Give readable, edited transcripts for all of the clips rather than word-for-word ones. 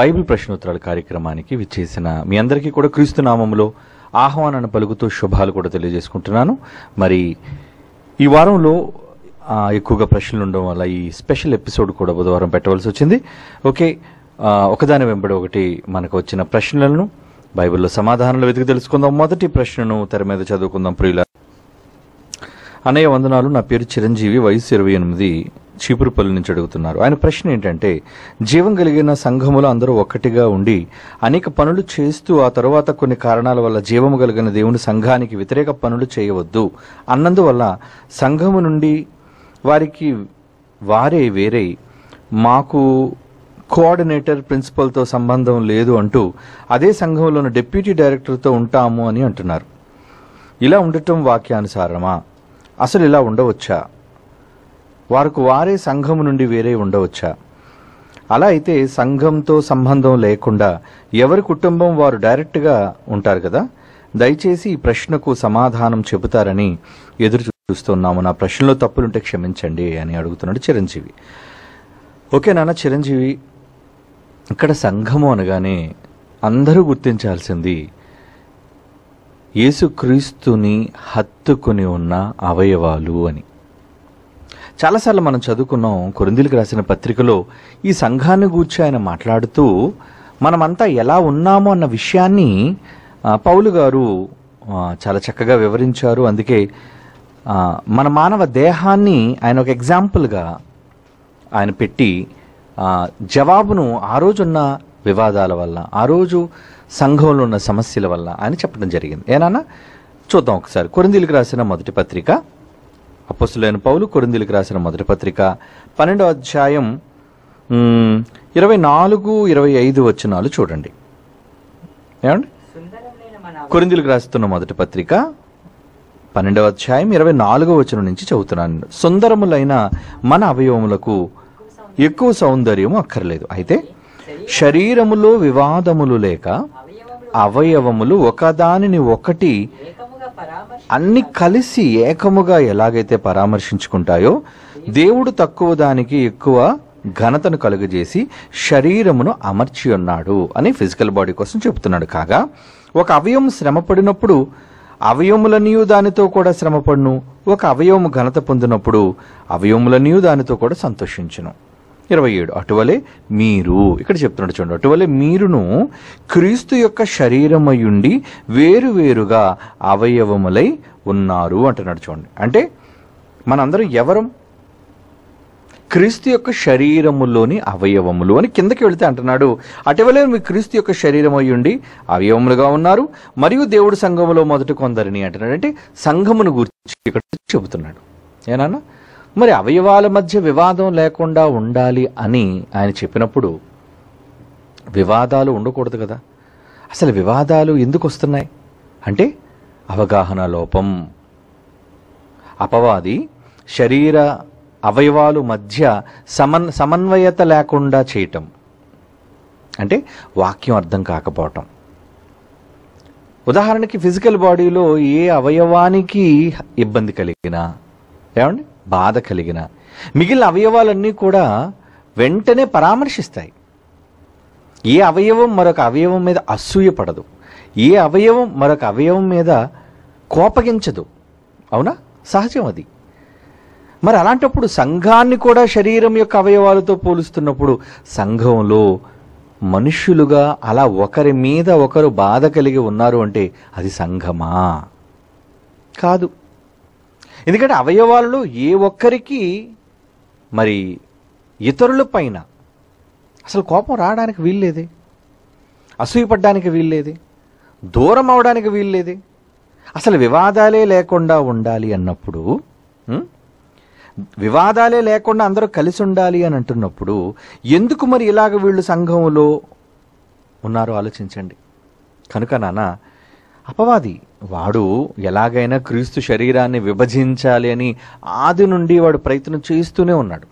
Bible ప్రశ్నోత్తరాల కార్యక్రమానికి విచ్చేసిన మీ అందరికీ కూడా క్రీస్తు నామములో ఆహ్వానాన్ని పలుకుతూ శుభాలు కూడా తెలియజేసుకుంటున్నాను. మరి ఈ వారంలో ఎక్కువగా ప్రశ్నలు ఉండడం వల్ల ఈ స్పెషల్ ఎపిసోడ్ కూడా బుధవారం పెట్టవలసి వచ్చింది. ఓకే, ఒకదాని వెంబడి ఒకటి మనకు వచ్చిన ప్రశ్నలను బైబిల్లో సమాధానాలు వెతికి తెలుసుకుందాం. మొదటి ప్రశ్నను తెర మీద చదువుకుందాం. ప్రియుల అనేక వందనాలు. నా పేరు చిరంజీవి, వయసు 28, చీపురుపల్లి నుంచి అడుగుతున్నారు. ఆయన ప్రశ్న ఏంటంటే, జీవం కలిగిన సంఘములో అందరూ ఒక్కటిగా ఉండి అనేక పనులు చేస్తూ ఆ తర్వాత కొన్ని కారణాల వల్ల జీవము కలిగిన దేవుని సంఘానికి వ్యతిరేక పనులు చేయవద్దు అన్నందువల్ల సంఘము నుండి వారికి వారే వేరే మాకు కోఆర్డినేటర్ ప్రిన్సిపల్తో సంబంధం లేదు అంటూ అదే సంఘంలోని డిప్యూటీ డైరెక్టర్తో ఉంటాము అని అంటున్నారు. ఇలా ఉండటం వాక్యానుసారమా? అసలు ఇలా ఉండవచ్చా? వారికి వారే సంఘం నుండి వేరే ఉండవచ్చా? అలా అయితే సంఘంతో సంబంధం లేకుండా ఎవరి కుటుంబం వారు డైరెక్ట్గా ఉంటారు కదా. దయచేసి ఈ ప్రశ్నకు సమాధానం చెబుతారని ఎదురు చూస్తున్నాము. నా ప్రశ్నలో తప్పులుంటే క్షమించండి అని అడుగుతున్నాడు చిరంజీవి. ఓకే నాన్న చిరంజీవి, ఇక్కడ సంఘము అనగానే అందరూ గుర్తించాల్సింది యేసుక్రీస్తుని హత్తుకుని ఉన్న అవయవాలు అని. చాలాసార్లు మనం చదువుకున్నాం. కొరింథీలకు రాసిన పత్రికలో ఈ సంఘాన్ని గూర్చి ఆయన మాట్లాడుతూ మనమంతా ఎలా ఉన్నామో అన్న విషయాన్ని పౌలు గారు చాలా చక్కగా వివరించారు. అందుకే మన మానవ దేహాన్ని ఆయన ఒక ఎగ్జాంపుల్గా ఆయన పెట్టి జవాబును ఆ రోజున్న వివాదాల వల్ల, ఆ రోజు సంఘంలో ఉన్న సమస్యల వల్ల ఆయన చెప్పడం జరిగింది. ఏనా చూద్దాం ఒకసారి. కొరింథీలకు రాసిన మొదటి పత్రిక, అపొస్తలుడైన పౌలు కొరింథీలకు రాసిన మొదటి పత్రిక 12వ అధ్యాయం 24, 25 వచనాలు చూడండి. ఏమండి, కొరింథీలకు రాస్తున్న మొదటి పత్రిక 12వ అధ్యాయం 24వ వచనం నుంచి చదువుతున్నాను. సుందరములైన మన అవయవములకు ఎక్కువ సౌందర్యము అక్కర్లేదు, అయితే శరీరములో వివాదములు లేక అవయవములు ఒకదానిని ఒకటి అన్ని కలిసి ఏకముగా ఎలాగైతే పరామర్శించుకుంటాయో, దేవుడు తక్కువ దానికి ఎక్కువ ఘనతను కలుగజేసి శరీరమును అమర్చి ఉన్నాడు అని ఫిజికల్ బాడీ కోసం చెబుతున్నాడు. కాగా ఒక అవయవం శ్రమ పడినప్పుడు అవయములనియు దానితో కూడా శ్రమపడును, ఒక అవయవము ఘనత పొందినప్పుడు అవయములనియు దానితో కూడా సంతోషించును. 27, అటువలే మీరు, ఇక్కడ చెప్తున్నాడు చూడండి, అటువలే మీరును క్రీస్తు యొక్క శరీరమయుండి వేరువేరుగా అవయవములై ఉన్నారు అంటున్నాడు చూడండి. అంటే మనందరం ఎవరం? క్రీస్తు యొక్క శరీరములోని అవయవములు అని కిందకి వెళితే అంటున్నాడు, అటువలే మీ క్రీస్తు యొక్క శరీరం అయ్యుండి అవయవములుగా ఉన్నారు మరియు దేవుడు సంఘములో మొదటి కొందరిని అంటున్నాడు. అంటే సంఘమును గురించి ఇక్కడ చెబుతున్నాడు. ఏనా మరి అవయవాల మధ్య వివాదం లేకుండా ఉండాలి అని ఆయన చెప్పినప్పుడు వివాదాలు ఉండకూడదు కదా. అసలు వివాదాలు ఎందుకు వస్తున్నాయి అంటే అవగాహన లోపం. అపవాది శరీర అవయవాలు మధ్య సమన్వయత లేకుండా చేయటం అంటే వాక్యం అర్థం కాకపోవటం. ఉదాహరణకి ఫిజికల్ బాడీలో ఏ అవయవానికి ఇబ్బంది కలిగినా, ఏమండి బాధ కలిగినా మిగిలిన అవయవాలన్నీ కూడా వెంటనే పరామర్శిస్తాయి. ఏ అవయవం మరొక అవయవం మీద అసూయ పడదు, ఏ అవయవం మరొక అవయవం మీద కోపగించదు. అవునా, సహజం అది. మరి అలాంటప్పుడు సంఘాన్ని కూడా శరీరం యొక్క అవయవాలతో పోలుస్తున్నప్పుడు సంఘంలో మనుషులుగా అలా ఒకరి మీద ఒకరు బాధ కలిగి ఉన్నారు అంటే అది సంఘమా? కాదు. ఎందుకంటే అవయవాలలో ఏ ఒక్కరికి మరి ఇతరుల పైన అసలు కోపం రావడానికి వీల్లేదే, అసూయపడడానికి వీల్లేదే, దూరం అవడానికి వీల్లేదే. అసలు వివాదాలే లేకుండా ఉండాలి అన్నప్పుడు, వివాదాలే లేకుండా అందరూ కలిసి ఉండాలి అని అంటున్నప్పుడు ఎందుకు మరి ఇలాగ వీళ్ళు సంఘంలో ఉన్నారో ఆలోచించండి. కనుక నాన్న, అపవాది వాడు ఎలాగైనా క్రీస్తు శరీరాన్ని విభజించాలి అని ఆది నుండి వాడు ప్రయత్నం చేస్తూనే ఉన్నాడు.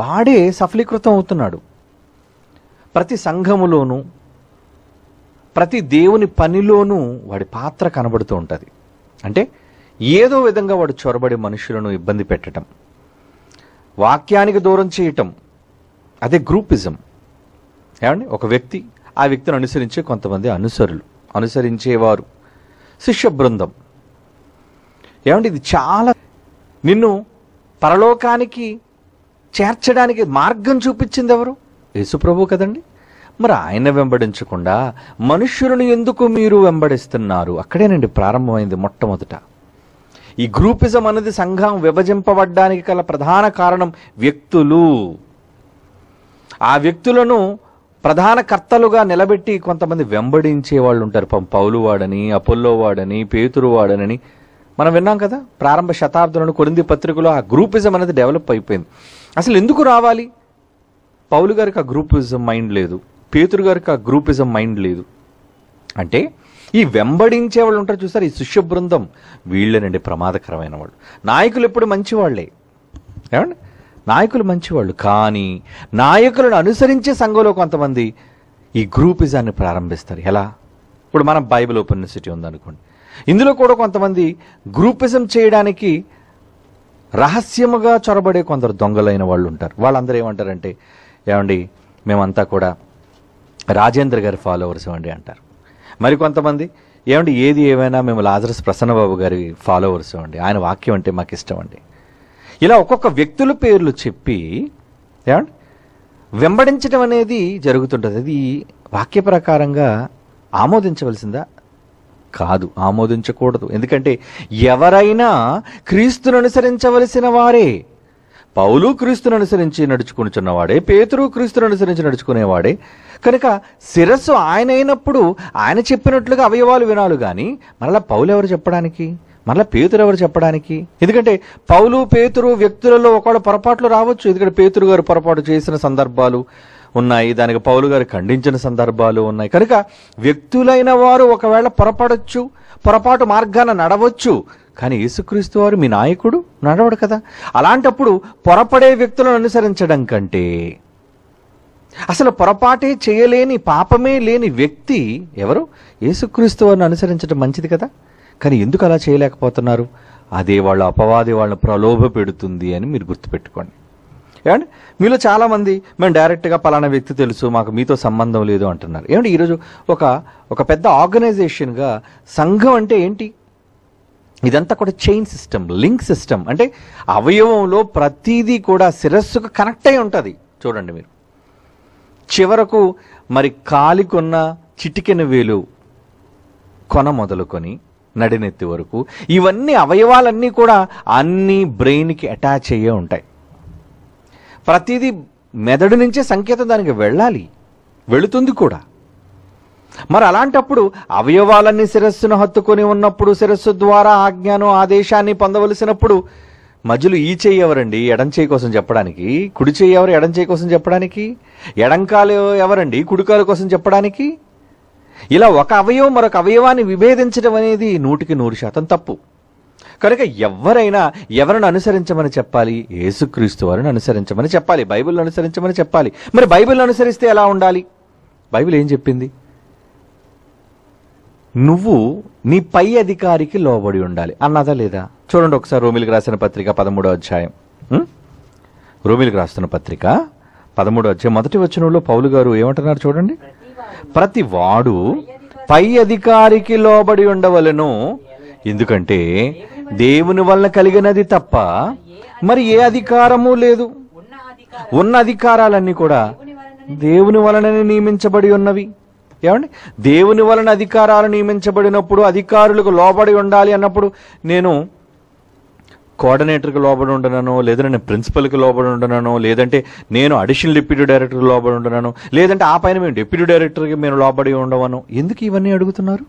వాడే సఫలీకృతం అవుతున్నాడు. ప్రతి సంఘములోనూ ప్రతి దేవుని పనిలోనూ వాడి పాత్ర కనబడుతూ ఉంటుంది. అంటే ఏదో విధంగా వాడు చొరబడి మనుషులను ఇబ్బంది పెట్టడం, వాక్యానికి దూరం చేయటం, అదే గ్రూపిజం. ఏమండి ఒక వ్యక్తి ఆ వ్యక్తిని అనుసరించే కొంతమంది అనుసరులు అనుసరించేవారు శిష్య బృందం ఏమండి ఇది చాలా నిన్ను పరలోకానికి చేర్చడానికి మార్గం చూపించింది ఎవరు యేసుప్రభువు కదండి మరి ఆయన వెంబడించకుండా మనుషులను ఎందుకు మీరు వెంబడిస్తున్నారు అక్కడేనండి ప్రారంభమైంది మొట్టమొదట ఈ గ్రూపిజం అనేది సంఘం విభజింపబడడానికి గల ప్రధాన కారణం వ్యక్తులు ఆ వ్యక్తులను ప్రధాన కర్తలుగా నిలబెట్టి కొంతమంది వెంబడించే వాళ్ళు ఉంటారు పౌలు వాడని అపోల్లో వాడని పేతురు వాడనని మనం విన్నాం కదా ప్రారంభ శతాబ్దంలో కొరింథీ పత్రికలో ఆ గ్రూపిజం అనేది డెవలప్ అయిపోయింది అసలు ఎందుకు రావాలి పౌలు గారికి ఆ గ్రూపిజం మైండ్ లేదు పేతురు గారికి ఆ గ్రూపిజం మైండ్ లేదు అంటే ఈ వెంబడించే వాళ్ళు ఉంటారు చూసారు ఈ శిష్య బృందం వీళ్ళేనండి ప్రమాదకరమైన వాళ్ళు నాయకులు ఎప్పుడు మంచివాళ్లే ఏమండి నాయకులు మంచివాళ్ళు కానీ నాయకులను అనుసరించే సంఘంలో కొంతమంది ఈ గ్రూపిజాన్ని ప్రారంభిస్తారు ఎలా ఇప్పుడు మనం బైబిల్ ఓపెన్ యూనివర్సిటీ ఉందనుకోండి ఇందులో కూడా కొంతమంది గ్రూపిజం చేయడానికి రహస్యముగా చొరబడే కొందరు దొంగలైన వాళ్ళు ఉంటారు వాళ్ళందరూ ఏమంటారంటే ఏమండి మేమంతా కూడా రాజేంద్ర గారి ఫాలోవర్స్ అండి అంటారు మరికొంతమంది ఏమండి ఏది ఏమైనా మేము లాజరస్ ప్రసన్నబాబు గారి ఫాలోవర్స్ అండి ఆయన వాక్యం అంటే మాకు ఇష్టం అండి ఇలా ఒక్కొక్క వ్యక్తుల పేర్లు చెప్పి ఏమండి వెంబడించడం అనేది జరుగుతుంటుంది అది వాక్య ప్రకారంగా ఆమోదించవలసిందా కాదు ఆమోదించకూడదు ఎందుకంటే ఎవరైనా క్రీస్తును అనుసరించవలసిన వారే పౌలు క్రీస్తును అనుసరించి నడుచుకుంటున్నవాడే పేతురు క్రీస్తును అనుసరించి నడుచుకునేవాడే కనుక శిరస్సు ఆయన అయినప్పుడు ఆయన చెప్పినట్లుగా అవయవాలు వినాలి కానీ మరలా పౌలు ఎవరు చెప్పడానికి మరలా పేతురు ఎవరు చెప్పడానికి ఎందుకంటే పౌలు పేతురు వ్యక్తులలో ఒకవేళ పొరపాట్లు రావచ్చు ఎందుకంటే పేతురు గారు పొరపాటు చేసిన సందర్భాలు ఉన్నాయి దానికి పౌలు గారు ఖండించిన సందర్భాలు ఉన్నాయి కనుక వ్యక్తులైన వారు ఒకవేళ పొరపడవచ్చు పొరపాటు మార్గాన నడవచ్చు కానీ యేసుక్రీస్తు వారు మీ నాయకుడు నడవడు కదా అలాంటప్పుడు పొరపడే వ్యక్తులను అనుసరించడం కంటే అసలు పొరపాటే చేయలేని పాపమే లేని వ్యక్తి ఎవరు యేసుక్రీస్తు వారిని అనుసరించడం మంచిది కదా కానీ ఎందుకు అలా చేయలేకపోతున్నారు అదే వాళ్ళ అపవాది వాళ్ళని ప్రలోభ పెడుతుంది అని మీరు గుర్తుపెట్టుకోండి ఏమండి మీలో చాలామంది మేము డైరెక్ట్గా పలానా వ్యక్తి తెలుసు మాకు మీతో సంబంధం లేదు అంటున్నారు ఏమండి ఈరోజు ఒక పెద్ద ఆర్గనైజేషన్గా సంఘం అంటే ఏంటి ఇదంతా కూడా చైన్ సిస్టమ్ లింక్ సిస్టమ్ అంటే అవయవంలో ప్రతిదీ కూడా శిరస్సుకు కనెక్ట్ అయి ఉంటుంది చూడండి మీరు చివరకు మరి కాలికున్న చిటికెన వేలు కొన మొదలుకొని నడినెత్తి వరకు ఇవన్నీ అవయవాలన్నీ కూడా అన్నీ బ్రెయిన్కి అటాచ్ అయ్యే ఉంటాయి ప్రతిదీ మెదడు నుంచే సంకేతం దానికి వెళ్ళాలి వెళుతుంది కూడా మరి అలాంటప్పుడు అవయవాలన్నీ శిరస్సును హత్తుకొని ఉన్నప్పుడు శిరస్సు ద్వారా ఆజ్ఞను ఆదేశాన్ని పొందవలసినప్పుడు మధ్యలో ఈ చెయ్యి ఎవరండి ఎడం చేయి కోసం చెప్పడానికి కుడి చెయ్యి ఎవరు ఎడం చేయి కోసం చెప్పడానికి ఎడంకాలు ఎవరండి కుడికాలు కోసం చెప్పడానికి ఇలా ఒక అవయవం మరొక అవయవాన్ని విభేదించడం అనేది 100% తప్పు కనుక ఎవరైనా ఎవరిని అనుసరించమని చెప్పాలి యేసుక్రీస్తు వారిని అనుసరించమని చెప్పాలి బైబిల్ని అనుసరించమని చెప్పాలి మరి బైబిల్ని అనుసరిస్తే ఎలా ఉండాలి బైబిల్ ఏం చెప్పింది నువ్వు నీ పై అధికారికి లోబడి ఉండాలి అన్నదా లేదా చూడండి ఒకసారి రోమిలికి రాసిన పత్రిక 13వ అధ్యాయం రోమిలికి రాస్తున్న పత్రిక 13వ అధ్యాయం మొదటి వచనంలో పౌలు గారు ఏమంటున్నారు చూడండి ప్రతి వాడు పై అధికారికి లోబడి ఉండవలెను ఎందుకంటే దేవుని వల్ల కలిగినది తప్ప మరి ఏ అధికారము లేదు ఉన్న అధికారాలన్నీ కూడా దేవుని వలననే నియమించబడి ఉన్నవి ఏమండి దేవుని వలన అధికారాలు నియమించబడినప్పుడు అధికారులకు లోబడి ఉండాలి అన్నప్పుడు నేను కోఆర్డినేటర్కి లోబడి ఉండనో లేదంటే నేను ప్రిన్సిపల్కి లోబడి ఉండనో లేదంటే నేను అడిషనల్ డిప్యూటీ డైరెక్టర్కి లోబడి ఉండనో లేదంటే ఆ పైన మేము డిప్యూటీ డైరెక్టర్కి మేము లోబడి ఉండవనో ఎందుకు ఇవన్నీ అడుగుతున్నారు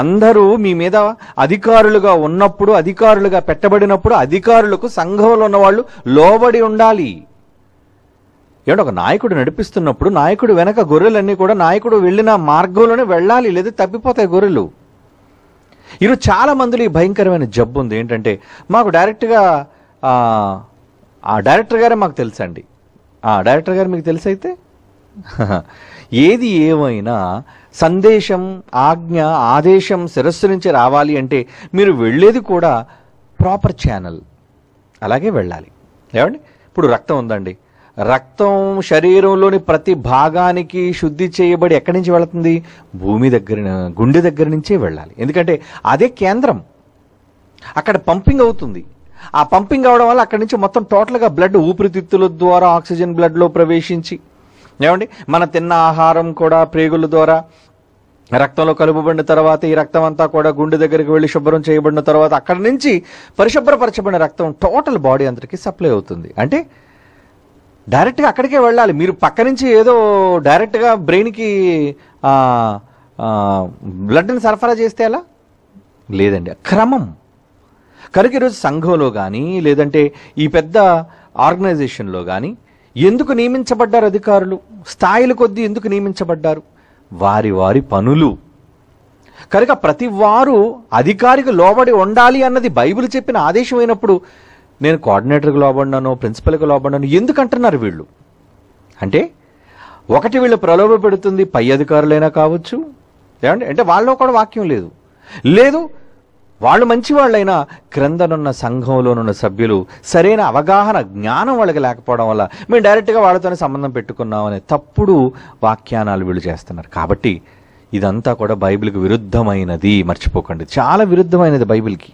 అందరూ మీ మీద అధికారులుగా ఉన్నప్పుడు అధికారులుగా పెట్టబడినప్పుడు అధికారులకు సంఘంలో ఉన్నవాళ్ళు లోబడి ఉండాలి ఏమంటే ఒక నాయకుడు నడిపిస్తున్నప్పుడు నాయకుడు వెనక గొర్రెలన్నీ కూడా నాయకుడు వెళ్ళిన మార్గంలోనే వెళ్ళాలి లేదా తప్పిపోతాయి గొర్రెలు ఈరోజు చాలా మందిలో ఈ భయంకరమైన జబ్బు ఉంది ఏంటంటే మాకు డైరెక్టర్ గారే మాకు తెలుసండి ఆ డైరెక్టర్ గారు మీకు తెలుసైతే ఏది ఏమైనా సందేశం ఆజ్ఞ ఆదేశం శిరస్సు నుంచి రావాలి అంటే మీరు వెళ్ళేది కూడా ప్రాపర్ ఛానల్ అలాగే వెళ్ళాలి ఏమండి ఇప్పుడు రక్తం ఉందండి रक्तम शरीरंलोनि प्रति भागानिकी शुद्धि చేయబడి ఎక్కడి నుంచి వెళ్తుంది భూమి దగ్గర గుండె దగ్గర నుంచి వెళ్ళాలి ఎందుకంటే అదే కేంద్రం అక్కడ పంపింగ్ అవుతుంది ఆ పంపింగ్ అవడం వల్ల అక్కడి నుంచి మొత్తం టోటల్ గా బ్లడ్ ఊపిరితిత్తుల ద్వారా ఆక్సిజన్ బ్లడ్ లో ప్రవేశించి ఏమండి మన తిన్న ఆహారం కూడా ప్రేగుల ద్వారా రక్తంలో కలుపుబడిన తర్వాత ఈ రక్తం అంతా కూడా గుండె దగ్గరికి వెళ్లి శుభ్రం చేయబడిన తర్వాత అక్కడ నుంచి పరిశుభ్రపరచబడిన రక్తం టోటల్ బాడీ అంతరికి సప్లై అవుతుంది అంటే డైరెక్ట్ గా అక్కడికే వెళ్ళాలి మీరు పక్క నుంచి ఏదో డైరెక్ట్ గా బ్రెయిన్ కి బ్లడ్ ని సరఫరా చేస్తే అలా లేదండి క్రమం కనుక ఈ రోజు సంఘంలో గాని లేదంటే ఈ పెద్ద ఆర్గనైజేషన్ లో గాని ఎందుకు నియమించబడ్డారు అధికారులు స్థాయిల కొద్ది ఎందుకు నియమించబడ్డారు వారి వారి పనులు కనుక ప్రతివారు అధికారికి లోబడి ఉండాలి అన్నది బైబిల్ చెప్పిన ఆదేశమైనప్పుడు నేను కోఆర్డినేటర్కి లోబడినాను ప్రిన్సిపల్కి లోబడినాను ఎందుకంటున్నారు వీళ్ళు అంటే ఒకటి వీళ్ళు ప్రలోభ పెడుతుంది పై అధికారులైనా కావచ్చు ఏమండి అంటే వాళ్ళలో కూడా వాక్యం లేదు లేదు వాళ్ళు మంచి వాళ్ళైనా క్రిందనున్న సంఘంలోనున్న సభ్యులు సరైన అవగాహన జ్ఞానం వాళ్ళకి లేకపోవడం వల్ల మేము డైరెక్ట్గా వాళ్ళతోనే సంబంధం పెట్టుకున్నాం అనే తప్పుడు వ్యాఖ్యానాలు వీళ్ళు చేస్తున్నారు కాబట్టి ఇదంతా కూడా బైబిల్కి విరుద్ధమైనది మర్చిపోకండి చాలా విరుద్ధమైనది బైబిల్కి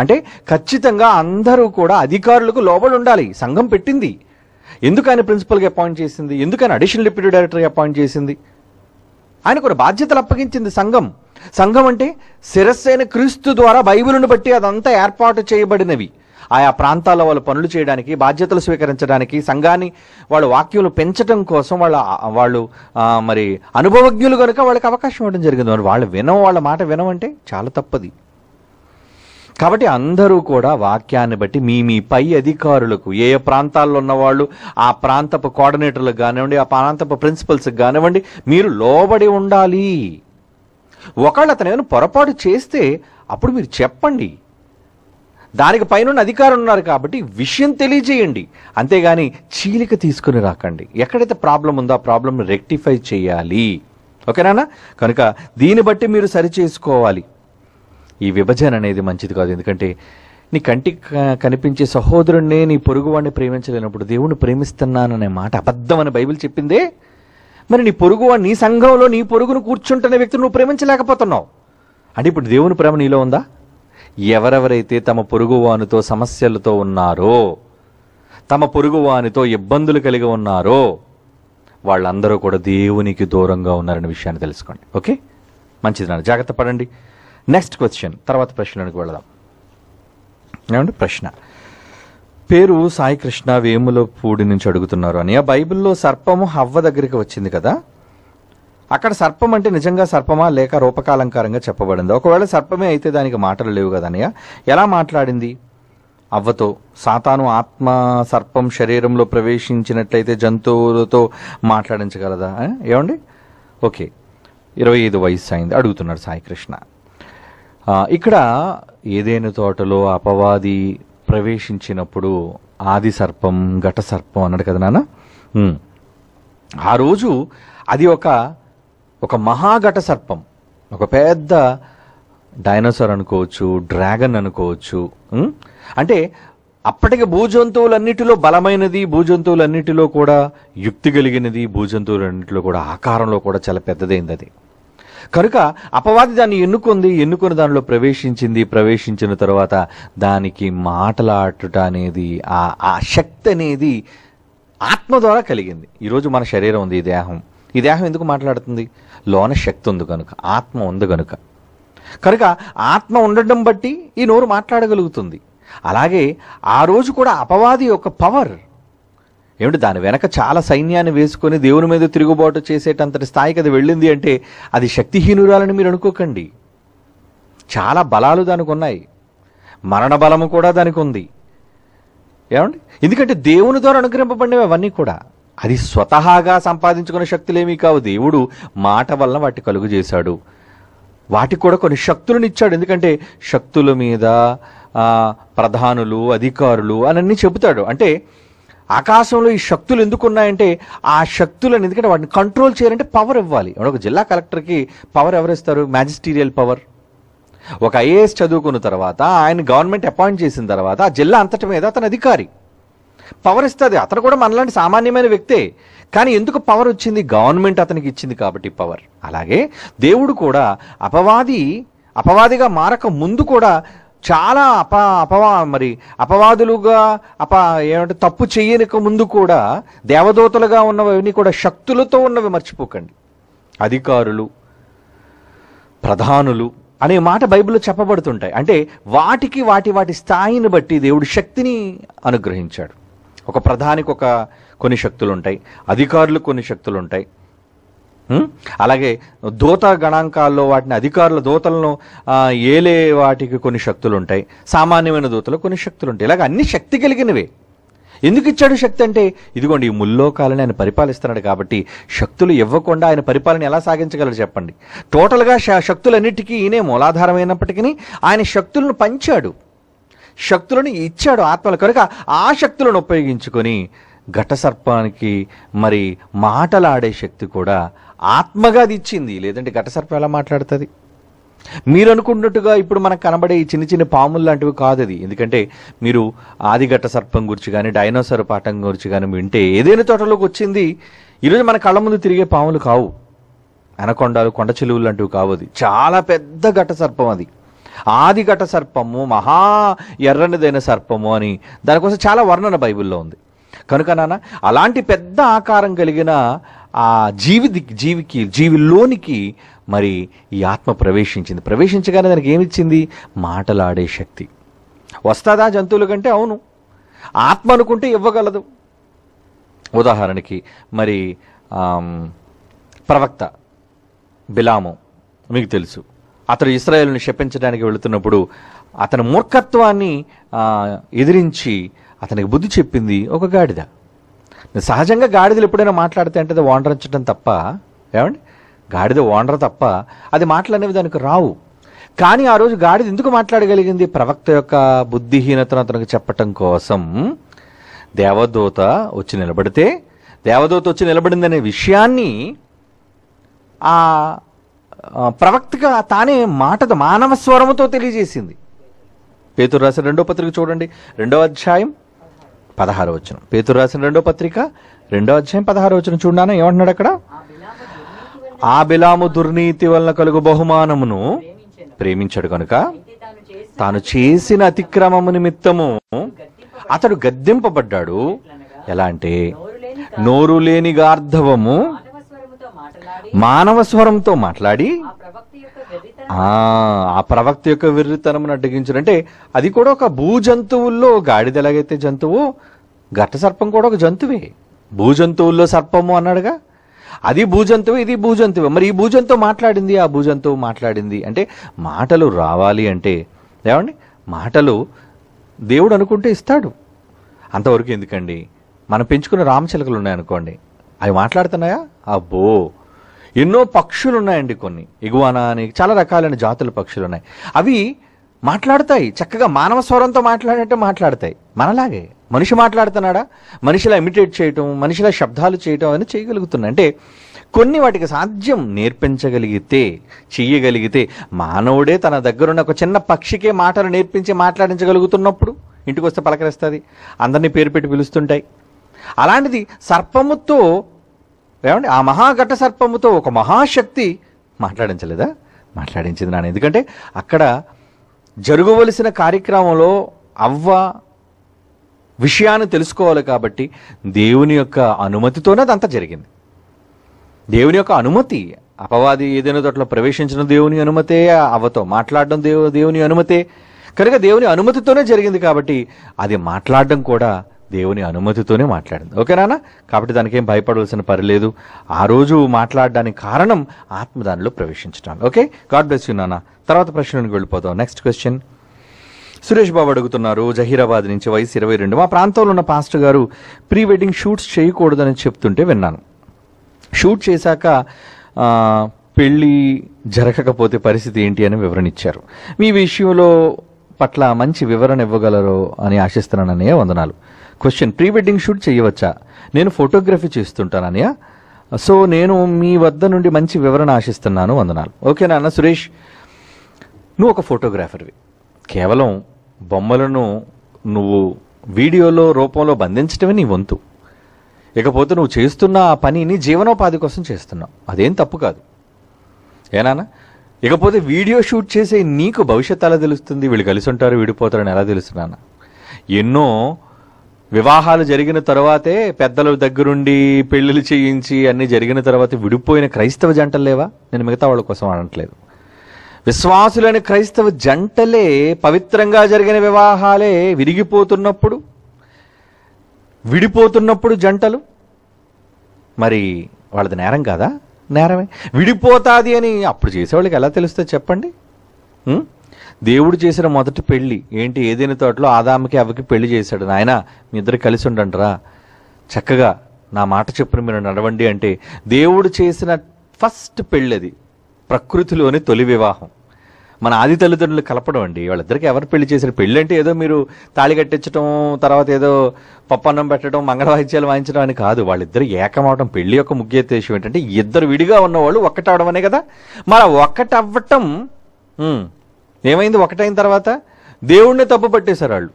అంటే ఖచ్చితంగా అందరూ కూడా అధికారులకు లోబడి ఉండాలి సంఘం పెట్టింది ఎందుకని ప్రిన్సిపల్గా అపాయింట్ చేసింది ఎందుకని అడిషనల్ డిప్యూటీ డైరెక్టర్గా అపాయింట్ చేసింది ఆయన కూడా బాధ్యతలు అప్పగించింది సంఘం సంఘం అంటే శిరస్సైన క్రీస్తు ద్వారా బైబిల్ను బట్టి అదంతా ఏర్పాటు చేయబడినవి ఆయా ప్రాంతాల్లో వాళ్ళు పనులు చేయడానికి బాధ్యతలు స్వీకరించడానికి సంఘాన్ని వాళ్ళు వాక్యాలు పెంచడం కోసం వాళ్ళు మరి అనుభవజ్ఞులు కనుక వాళ్ళకి అవకాశం ఇవ్వడం జరిగింది మరి వాళ్ళు వినం వాళ్ళ మాట వినం అంటే చాలా తప్పది కాబట్టి అందరూ కూడా వాక్యాన్ని బట్టి మీ మీ పై అధికారులకు ఏ ప్రాంతాల్లో ఉన్నవాళ్ళు ఆ ప్రాంతపు కోఆర్డినేటర్లకు కానివ్వండి ఆ ప్రాంతపు ప్రిన్సిపల్స్కి కానివ్వండి మీరు లోబడి ఉండాలి ఒకళ్ళు అతను ఏమైనా పొరపాటు చేస్తే అప్పుడు మీరు చెప్పండి దానికి పైన అధికారులు ఉన్నారు కాబట్టి విషయం తెలియజేయండి అంతేగాని చీలిక తీసుకుని రాకండి ఎక్కడైతే ప్రాబ్లం ఉందో ఆ ప్రాబ్లంను రెక్టిఫై చేయాలి ఓకేనా కనుక దీన్ని బట్టి మీరు సరిచేసుకోవాలి ఈ విభజన అనేది మంచిది కాదు ఎందుకంటే నీ కంటికి కనిపించే సహోదరుణ్ణే నీ పొరుగువాడిని ప్రేమించలేనప్పుడు దేవుణ్ణి ప్రేమిస్తున్నాననే మాట అబద్ధం అని బైబిల్ చెప్పిందే మరి నీ పొరుగువాడిని నీ సంఘంలో నీ పొరుగును కూర్చుంటున్న వ్యక్తిని నువ్వు ప్రేమించలేకపోతున్నావు అంటే ఇప్పుడు దేవుని ప్రేమ నీలో ఉందా ఎవరెవరైతే తమ పొరుగువానితో సమస్యలతో ఉన్నారో తమ పొరుగువానితో ఇబ్బందులు కలిగి ఉన్నారో వాళ్ళందరూ కూడా దేవునికి దూరంగా ఉన్నారనే విషయాన్ని తెలుసుకోండి ఓకే మంచిది నాన్న జాగ్రత్త పడండి నెక్స్ట్ క్వశ్చన్ తర్వాత ప్రశ్నలోకి వెళదాం ఏమండి ప్రశ్న పేరు సాయికృష్ణ వేములపూడి నుంచి అడుగుతున్నారు అని బైబిల్లో సర్పము హవ్వ దగ్గరికి వచ్చింది కదా అక్కడ సర్పం అంటే నిజంగా సర్పమా లేక రూపకాలంకారంగా చెప్పబడింది ఒకవేళ సర్పమే అయితే దానికి మాటలు లేవు కదా అనియా ఎలా మాట్లాడింది అవ్వతో సాతాను ఆత్మ సర్పం శరీరంలో ప్రవేశించినట్లయితే జంతువులతో మాట్లాడించగలదా ఏమండి ఓకే 25 వయసు అయింది అడుగుతున్నాడు సాయికృష్ణ ఇక్కడ ఏదైనా తోటలో అపవాది ప్రవేశించినప్పుడు ఆది సర్పం ఘట సర్పం అన్నాడు కదా నాన్న ఆ రోజు అది ఒక ఒక మహాఘట సర్పం ఒక పెద్ద డైనోసార్ అనుకోవచ్చు డ్రాగన్ అనుకోవచ్చు అంటే అప్పటికి భూజంతువులన్నిటిలో బలమైనది భూజంతువులన్నిటిలో కూడా యుక్తి కలిగినది భూజంతువులన్నిటిలో కూడా ఆకారంలో కూడా చాలా పెద్దదైంది అది కనుక అపవాది దాన్ని ఎన్నుకొని దానిలో ప్రవేశించిన తర్వాత దానికి మాటలాడుట అనేది ఆ శక్తి అనేది ఆత్మ ద్వారా కలిగింది ఈరోజు మన శరీరం ఉంది ఈ దేహం ఎందుకు మాట్లాడుతుంది లోన శక్తి ఉంది కనుక ఆత్మ ఉంది కనుక ఆత్మ ఉండడం బట్టి ఈ నోరు మాట్లాడగలుగుతుంది అలాగే ఆ రోజు కూడా అపవాది యొక్క పవర్ ఏమిటి దాని వెనక చాలా సైన్యాన్ని వేసుకొని దేవుని మీద తిరుగుబాటు చేసేటంతటి స్థాయికి అది వెళ్ళింది అంటే అది శక్తిహీనురాలని మీరు అనుకోకండి చాలా బలాలు దానికి ఉన్నాయి మరణ బలము కూడా దానికి ఉంది ఏమండి ఎందుకంటే దేవుని ద్వారా అనుగ్రహింపబడినవి అవన్నీ కూడా అది స్వతహాగా సంపాదించుకునే శక్తులేమీ కావు దేవుడు మాట వలన వాటి కలుగు చేశాడు వాటికి కూడా కొన్ని శక్తులను ఇచ్చాడు ఎందుకంటే శక్తుల మీద ప్రధానులు అధికారులు అనన్నీ చెబుతాడు అంటే ఆకాశంలో ఈ శక్తులు ఎందుకున్నాయంటే ఆ శక్తులను ఎందుకంటే వాటిని కంట్రోల్ చేయాలంటే పవర్ ఇవ్వాలి ఒక జిల్లా కలెక్టర్కి పవర్ ఎవరిస్తారు మ్యాజిస్టీరియల్ పవర్ ఒక ఐఏఎస్ చదువుకున్న తర్వాత ఆయన గవర్నమెంట్ అపాయింట్ చేసిన తర్వాత ఆ జిల్లా అంతటి మీద అతను అధికారి పవర్ ఇస్తది. అతను కూడా మనలాంటి సామాన్యమైన వ్యక్తే, కానీ ఎందుకు పవర్ వచ్చింది? గవర్నమెంట్ అతనికి ఇచ్చింది కాబట్టి పవర్. అలాగే దేవుడు కూడా అపవాదిగా మారక ముందు కూడా చాలా అపవాదులుగా ఏమంటే తప్పు చేయనిక ముందు కూడా దేవదూతలుగా ఉన్నవన్నీ కూడా శక్తులతో ఉన్నవి. మర్చిపోకండి, అధికారులు ప్రధానులు అనే మాట బైబిల్లో చెప్పబడుతుంటాయి. అంటే వాటికి వాటి స్థాయిని బట్టి దేవుడు శక్తిని అనుగ్రహించాడు. ఒక ప్రధానికి కొన్ని శక్తులు ఉంటాయి, అధికారులు కొన్ని శక్తులు ఉంటాయి. అలాగే దూత గణాంకాల్లో వాటిని అధికారుల దూతలను ఏలే వాటికి కొన్ని శక్తులు ఉంటాయి, సామాన్యమైన దూతలు కొన్ని శక్తులు ఉంటాయి. ఇలాగ అన్ని శక్తి కలిగినవే. ఎందుకు ఇచ్చాడు శక్తి అంటే, ఇదిగోండి ఈ ముల్లోకాలని ఆయన పరిపాలిస్తున్నాడు కాబట్టి శక్తులు ఇవ్వకుండా ఆయన పరిపాలన ఎలా సాగించగలరు చెప్పండి. టోటల్గా శక్తులన్నిటికీ ఈయనే మూలాధారమైనప్పటికీ ఆయన శక్తులను పంచాడు, శక్తులను ఇచ్చాడు ఆత్మల. కనుక ఆ శక్తులను ఉపయోగించుకొని ఘట సర్పానికి మరి మాటలాడే శక్తి కూడా ఆత్మగా అది ఇచ్చింది. లేదంటే ఘట సర్పం ఎలా మాట్లాడుతుంది? మీరు అనుకున్నట్టుగా ఇప్పుడు మనకు కనబడే ఈ చిన్న చిన్న పాములు లాంటివి కాదు అది. ఎందుకంటే మీరు ఆది ఘట సర్పం గురించి కానీ డైనోసార్ పాఠం గురించి కానీ వింటే ఏదైనా తోటలోకి వచ్చింది ఈరోజు మన కళ్ళ ముందు తిరిగే పాములు కావు, అనకొండలు కొండ చిలువులు లాంటివి కావు. అది చాలా పెద్ద ఘట సర్పం. అది ఆది ఘట సర్పము, మహా ఎర్రనిదైన సర్పము అని దానికోసం చాలా వర్ణన బైబిల్లో ఉంది. కనుక నాన్న అలాంటి పెద్ద ఆకారం కలిగిన ఆ జీవిలోనికి మరి ఈ ఆత్మ ప్రవేశించగానే దానికి ఏమిచ్చింది? మాటలాడే శక్తి. వస్తుందా జంతువుల కంటే? అవును, ఆత్మ అనుకుంటే ఇవ్వగలదు. ఉదాహరణకి మరి ప్రవక్త బిలాము మీకు తెలుసు, అతడు ఇశ్రాయేలుని శపించడానికి వెళుతున్నప్పుడు అతని మూర్ఖత్వాన్ని ఎదిరించి అతనికి బుద్ధి చెప్పింది ఒక గాడిద. సహజంగా గాడిదలు ఎప్పుడైనా మాట్లాడితే అంటే అది ఓండ్రించడం తప్ప, ఏమండి గాడిద ఓండ్ర తప్ప అది మాట్లాడేవి దానికి రావు. కానీ ఆ రోజు గాడిద ఎందుకు మాట్లాడగలిగింది? ప్రవక్త యొక్క బుద్ధిహీనతను అతనికి చెప్పటం కోసం దేవదూత వచ్చి నిలబడితే, దేవదూత వచ్చి నిలబడిందనే విషయాన్ని ఆ ప్రవక్తగా తానే మానవ స్వరముతో తెలియజేసింది. పేతురు రాసిన 2వ పత్రిక చూడండి, 2వ అధ్యాయం 16వ వచనం. పేతురు రాసిన 2వ పత్రిక 2వ అధ్యాయం 16వ వచనం చూడాను. ఏమంటున్నాడు అక్కడ? ఆ బిలాము దుర్నీతి వలన కలుగు బహుమానమును ప్రేమించాడు కనుక తాను చేసిన అతిక్రమము నిమిత్తము అతడు గద్దింపబడ్డాడు. ఎలా అంటే నోరు లేని గార్ధవము మానవ స్వరంతో మాట్లాడి ఆ ప్రవక్త యొక్క వెర్రితనమును అడ్డగించారు. అంటే అది కూడా ఒక భూజంతువుల్లో, గాడిద ఎలాగైతే జంతువు, ఘట్ట సర్పం కూడా ఒక జంతువే. భూజంతువుల్లో సర్పము అన్నాడుగా, అది భూజంతువు, ఇది భూజంతువు. మరి ఈ భూజంతువు మాట్లాడింది, ఆ భూజంతువు మాట్లాడింది. అంటే మాటలు రావాలి అంటే ఏమండి, మాటలు దేవుడు అనుకుంటే ఇస్తాడు. అంతవరకు ఎందుకండి, మనం పెంచుకున్న రామచిలకలు ఉన్నాయనుకోండి, అవి మాట్లాడుతున్నాయా? అబ్బో, ఎన్నో పక్షులు ఉన్నాయండి, కొన్ని ఇగువానా అని చాలా రకాలైన జాతుల పక్షులు ఉన్నాయి. అవి మాట్లాడతాయి, చక్కగా మానవ స్వరంతో మాట్లాడినట్టే మాట్లాడతాయి. మనలాగే మనిషి మాట్లాడుతున్నాడా? మనిషిలా ఇమిటేట్ చేయటం, మనిషిలా శబ్దాలు చేయటం అని చేయగలుగుతున్నాయి. అంటే కొన్ని వాటికి సాధ్యం, నేర్పించగలిగితే చెయ్యగలిగితే. మానవుడే తన దగ్గరున్న ఒక చిన్న పక్షికే మాటలు నేర్పించి మాట్లాడించగలుగుతున్నప్పుడు ఇంటికి వస్తే పలకరిస్తుంది, అందరినీ పేరు పెట్టి పిలుస్తుంటాయి. అలాంటిది సర్పముతో, ఏమంటే ఆ మహాఘట సర్పముతో ఒక మహాశక్తి మాట్లాడించలేదా? మాట్లాడించింది నాన్న. ఎందుకంటే అక్కడ జరగవలసిన కార్యక్రమంలో అవ్వ విషయాన్ని తెలుసుకోవాలి కాబట్టి దేవుని యొక్క అనుమతితోనే అదంతా జరిగింది. దేవుని యొక్క అనుమతి. అపవాది ఏదైనా తోటలో ప్రవేశించడం దేవుని అనుమతే, అవ్వతో మాట్లాడడం దేవుని అనుమతే. కనుక దేవుని అనుమతితోనే జరిగింది కాబట్టి అది మాట్లాడడం కూడా దేవుని అనుమతితోనే మాట్లాడింది. ఓకేనా? కాబట్టి దానికేం భయపడవలసిన పని లేదు. ఆ రోజు మాట్లాడడానికి కారణం ఆత్మ దానిలో ప్రవేశించడం. ఓకే, గాడ్ బ్లెస్ యూ నాన్న. తర్వాత ప్రశ్నకు వెళ్ళిపోతాం. నెక్స్ట్ క్వశ్చన్ సురేష్ బాబు అడుగుతున్నారు, జహీరాబాద్ నుంచి, వయసు 22. మా ప్రాంతంలో ఉన్న పాస్టర్ గారు ప్రీ వెడ్డింగ్ షూట్స్ చేయకూడదని చెప్తుంటే విన్నాను. షూట్ చేశాక పెళ్ళి జరగకపోతే పరిస్థితి ఏంటి అని వివరణ ఇచ్చారు. మీ విషయంలో పట్ల మంచి వివరణ ఇవ్వగలరు అని ఆశిస్తున్నాననే వందనాలు. క్వశ్చన్: ప్రీ వెడ్డింగ్ షూట్ చేయవచ్చా? నేను ఫోటోగ్రఫీ చేస్తుంటాను అన్నయ్య, సో నేను మీ వద్ద నుండి మంచి వివరణ ఆశిస్తున్నాను, వందనాలు. ఓకేనా అన్న సురేష్, నువ్వు ఒక ఫోటోగ్రాఫర్వి. కేవలం బొమ్మలను నువ్వు వీడియోలో రూపంలో బంధించడమే నీ వంతు. ఇకపోతే నువ్వు చేస్తున్న ఆ పనిని జీవనోపాధి కోసం చేస్తున్నావు, అదేం తప్పు కాదు ఏనానా. ఇకపోతే వీడియో షూట్ చేసే నీకు భవిష్యత్తు ఎలా తెలుస్తుంది, వీళ్ళు కలిసి ఉంటారు విడిపోతారని ఎలా తెలుస్తున్నానా? ఎన్నో వివాహాలు జరిగిన తర్వాతే పెద్దల దగ్గరుండి పెళ్ళిళ్ళు చేయించి అన్నీ జరిగిన తర్వాత విడిపోయిన క్రైస్తవ జంటలు లేవా? నేను మిగతా వాళ్ళ కోసం అనట్లేదు, విశ్వాసులైన క్రైస్తవ జంటలే పవిత్రంగా జరిగిన వివాహాలే విరిగిపోతున్నప్పుడు విడిపోతున్నప్పుడు జంటలు, మరి వాళ్ళది నేరం కాదా? నేరమే. విడిపోతాది అని అప్పుడు చేసేవాళ్ళకి ఎలా తెలుస్తుంది చెప్పండి. దేవుడు చేసిన మొదటి పెళ్ళి ఏంటి? ఏదైనా తోటలో ఆదాముకి అవ్వకి పెళ్లి చేశాడు. నాయన మీ ఇద్దరు కలిసి ఉండంటరా, చక్కగా నా మాట చెప్పున మీరు నడవండి అంటే దేవుడు చేసిన ఫస్ట్ పెళ్ళి అది, ప్రకృతిలోని తొలి వివాహం, మన ఆది తల్లిదండ్రులు కలపడం అండి. వాళ్ళిద్దరికి ఎవరు పెళ్లి చేశారు? పెళ్ళి అంటే ఏదో మీరు తాళి కట్టించడం, తర్వాత ఏదో పప్పన్నం పెట్టడం, మంగళవాయిద్యాలు వాయించడం అని కాదు. వాళ్ళిద్దరు ఏకమవడం పెళ్లి యొక్క ముఖ్య ఉద్దేశం ఏంటంటే ఇద్దరు విడిగా ఉన్నవాళ్ళు ఒక్కటవడం అనే కదా. మరి ఒక్కటవ్వటం ఏమైంది? ఒకటైన తర్వాత దేవుణ్ణి తప్పు పట్టేశారు వాళ్ళు.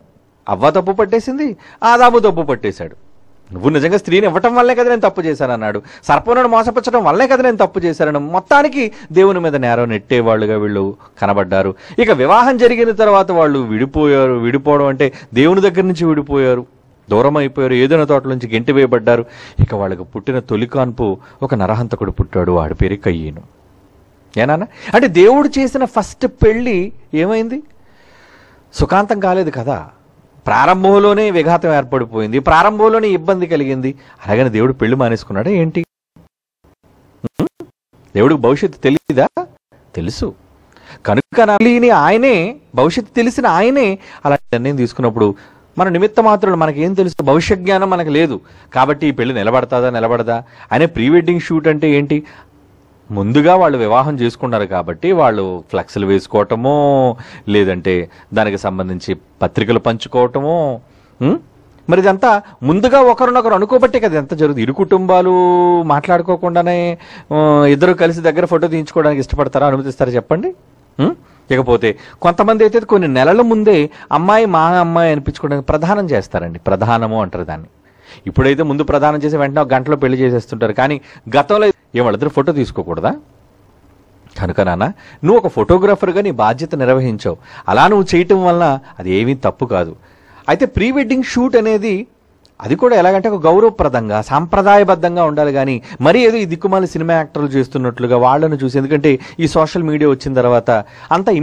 అవ్వ తప్పు పట్టేసింది, ఆదాము తప్పు పట్టేశాడు. నువ్వు నిజంగా స్త్రీని ఇవ్వటం వల్లే కదా నేను తప్పు చేశానన్నాడు, సర్పంను మోసపరచడం వల్లే కదా నేను తప్పు చేశానని మొత్తానికి దేవుని మీద నేరం నెట్టేవాళ్ళుగా వీళ్ళు కనబడ్డారు. ఇక వివాహం జరిగిన తర్వాత వాళ్ళు విడిపోయారు. విడిపోవడం అంటే దేవుని దగ్గర నుంచి విడిపోయారు, దూరం అయిపోయారు, ఏదైనా తోట నుంచి గెంటి వేయబడ్డారు. ఇక వాళ్ళకు పుట్టిన తొలికాన్పు ఒక నరహంతకుడు పుట్టాడు, వాడి పేరు కయ్యను. ఏనానా అంటే దేవుడు చేసిన ఫస్ట్ పెళ్ళి ఏమైంది? సుఖాంతం కాలేదు కదా. ప్రారంభంలోనే విఘాతం ఏర్పడిపోయింది, ప్రారంభంలోనే ఇబ్బంది కలిగింది. అలాగని దేవుడు పెళ్లి మానేసుకున్నాడా ఏంటి? దేవుడికి భవిష్యత్తు తెలియదా? తెలుసు కనుక నలిని ఆయనే, భవిష్యత్తు తెలిసిన ఆయనే అలాంటి నిర్ణయం తీసుకున్నప్పుడు మన నిమిత్త మాత్రం మనకేం తెలుసు? భవిష్య జ్ఞానం మనకు లేదు కాబట్టి ఈ పెళ్లి నిలబడతాదా నిలబడదా అనే ప్రీ వెడ్డింగ్ షూట్ అంటే ఏంటి? ముందుగా వాళ్ళు వివాహం చేసుకున్నారు కాబట్టి వాళ్ళు ఫ్లెక్స్లు వేసుకోవటమో, లేదంటే దానికి సంబంధించి పత్రికలు పంచుకోవటమో, మరి ఇదంతా ముందుగా ఒకరినొకరు అనుకోబట్టే కదా ఎంత జరుగుతుంది. ఇరు కుటుంబాలు మాట్లాడుకోకుండానే ఇద్దరు కలిసి దగ్గర ఫోటో తీయించుకోవడానికి ఇష్టపడతారా, అనుమతిస్తారా చెప్పండి? ఇకపోతే కొంతమంది అయితే కొన్ని నెలల ముందే అమ్మాయి మా అమ్మాయి అనిపించుకోవడానికి ప్రధానం చేస్తారండి, ప్రధానము అంటారు దాన్ని. ఇప్పుడైతే ముందు ప్రధానం చేసి వెంటనే ఒక గంటలో పెళ్లి చేసేస్తుంటారు, కానీ గతంలో ఏ వాళ్ళిద్దరు ఫోటో తీసుకోకూడదా? కనుక నాన్న నువ్వు ఒక ఫోటోగ్రాఫర్గా నీ బాధ్యత నిర్వహించావు, అలా నువ్వు చేయటం వలన అది ఏమీ తప్పు కాదు. అయితే ప్రీ వెడ్డింగ్ షూట్ అనేది అది కూడా ఎలాగంటే ఒక గౌరవప్రదంగా సాంప్రదాయబద్ధంగా ఉండాలి, కానీ మరీ ఏదో ఈ దిక్కుమాలి సినిమా యాక్టర్లు చేస్తున్నట్లుగా వాళ్ళను చూసి, ఎందుకంటే ఈ సోషల్ మీడియా వచ్చిన తర్వాత అంతా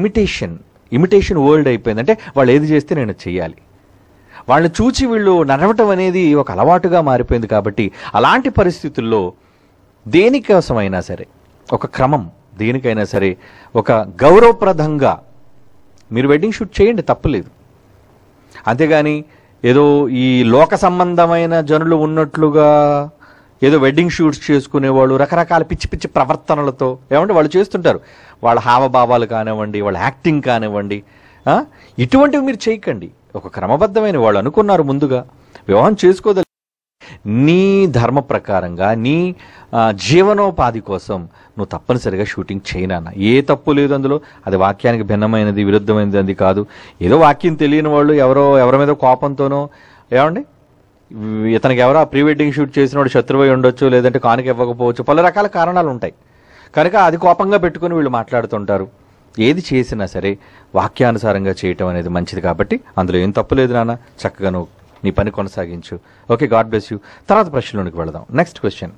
ఇమిటేషన్ వరల్డ్ అయిపోయింది. అంటే వాళ్ళు ఏది చేస్తే నేను చెయ్యాలి, వాళ్ళని చూచి వీళ్ళు నడవటం అనేది ఒక అలవాటుగా మారిపోయింది. కాబట్టి అలాంటి పరిస్థితుల్లో దేనికోసమైనా సరే ఒక క్రమం, దేనికైనా సరే ఒక గౌరవప్రదంగా మీరు వెడ్డింగ్ షూట్ చేయండి, తప్పులేదు. అంతేగాని ఏదో ఈ లోక సంబంధమైన జనులు ఉన్నట్లుగా ఏదో వెడ్డింగ్ షూట్స్ చేసుకునేవాళ్ళు రకరకాల పిచ్చి పిచ్చి ప్రవర్తనలతో ఏమంటే వాళ్ళు చేస్తుంటారు, వాళ్ళ హావభావాలు కానివ్వండి, వాళ్ళ యాక్టింగ్ కానివ్వండి, ఇటువంటివి మీరు చేయకండి. ఒక క్రమబద్ధమైన వాళ్ళు అనుకున్నారు ముందుగా వివాహం చేసుకోదలి, నీ ధర్మ ప్రకారంగా నీ జీవనోపాధి కోసం నువ్వు తప్పనిసరిగా షూటింగ్ చేయనా, ఏ తప్పు లేదు అందులో. అది వాక్యానికి భిన్నమైనది, విరుద్ధమైనది అది కాదు. ఏదో వాక్యం తెలియని వాళ్ళు ఎవరి మీద కోపంతోనో ఏమండి, ఇతనికి ఎవరో ప్రీ వెడ్డింగ్ షూట్ చేసిన వాడు శత్రువై ఉండొచ్చు, లేదంటే కానుక ఇవ్వకపోవచ్చు, పలు రకాల కారణాలు ఉంటాయి. కనుక అది కోపంగా పెట్టుకుని వీళ్ళు మాట్లాడుతుంటారు. ఏది చేసినా సరే వాక్యానుసారంగా చేయటం అనేది మంచిది కాబట్టి అందులో ఏం తప్పు లేదు నాన్న, చక్కగా నువ్వు నీ పని కొనసాగించు. Okay, God bless you. తర్వాత ప్రశ్నలోనికి వెళదాం. Next question.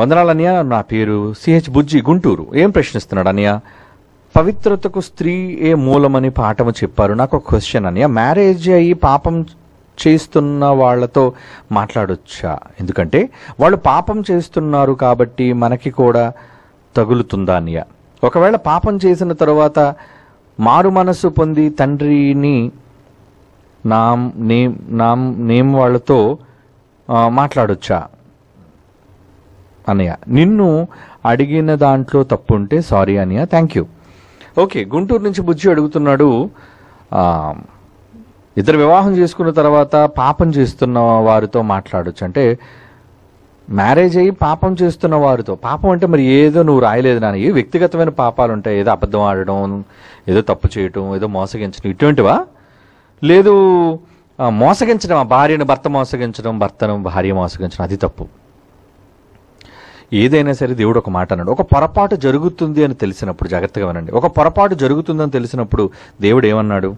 వందనాలు అన్య, నా పేరు సిహెచ్ బుజ్జి, గుంటూరు. ఏం ప్రశ్నిస్తున్నాడు అన్య? పవిత్రతకు స్త్రీ ఏ మూలమని పాఠము చెప్పారు. నాకు ఒక క్వశ్చన్ అన్య, మ్యారేజ్ అయ్యి పాపం చేస్తున్న వాళ్ళతో మాట్లాడొచ్చా? ఎందుకంటే వాళ్ళు పాపం చేస్తున్నారు కాబట్టి మనకి కూడా తగులుతుందా అన్య? ఒకవేళ పాపం చేసిన తర్వాత మారు మనస్సు పొంది తండ్రిని నేమ్ వాళ్ళతో మాట్లాడొచ్చా? అన్నయ్య, నిన్ను అడిగిన దాంట్లో తప్పు ఉంటే సారీ అన్నయ్య, థ్యాంక్ యూ. ఓకే, గుంటూరు నుంచి బుజ్జి అడుగుతున్నాడు, ఇద్దరు వివాహం చేసుకున్న తర్వాత పాపం చేస్తున్న వారితో మాట్లాడొచ్చు అంటే, మ్యారేజ్ అయ్యి పాపం చేస్తున్న వారితో. పాపం అంటే మరి ఏదో నువ్వు రాయలేదు నాన్న, ఏ వ్యక్తిగతమైన పాపాలు ఉంటాయి, ఏదో అబద్ధం ఆడడం, ఏదో తప్పు చేయటం, ఏదో మోసగించడం, ఇటువంటివా? లేదు మోసగించడం, భార్యను భర్త మోసగించడం, భర్తను భార్య మోసగించడం అది తప్పు. ఏదైనా సరే దేవుడు ఒక మాట అన్నాడు. ఒక పొరపాటు జరుగుతుంది అని తెలిసినప్పుడు జాగ్రత్తగా వినండి. ఒక పొరపాటు జరుగుతుందని తెలిసినప్పుడు దేవుడు ఏమన్నాడు?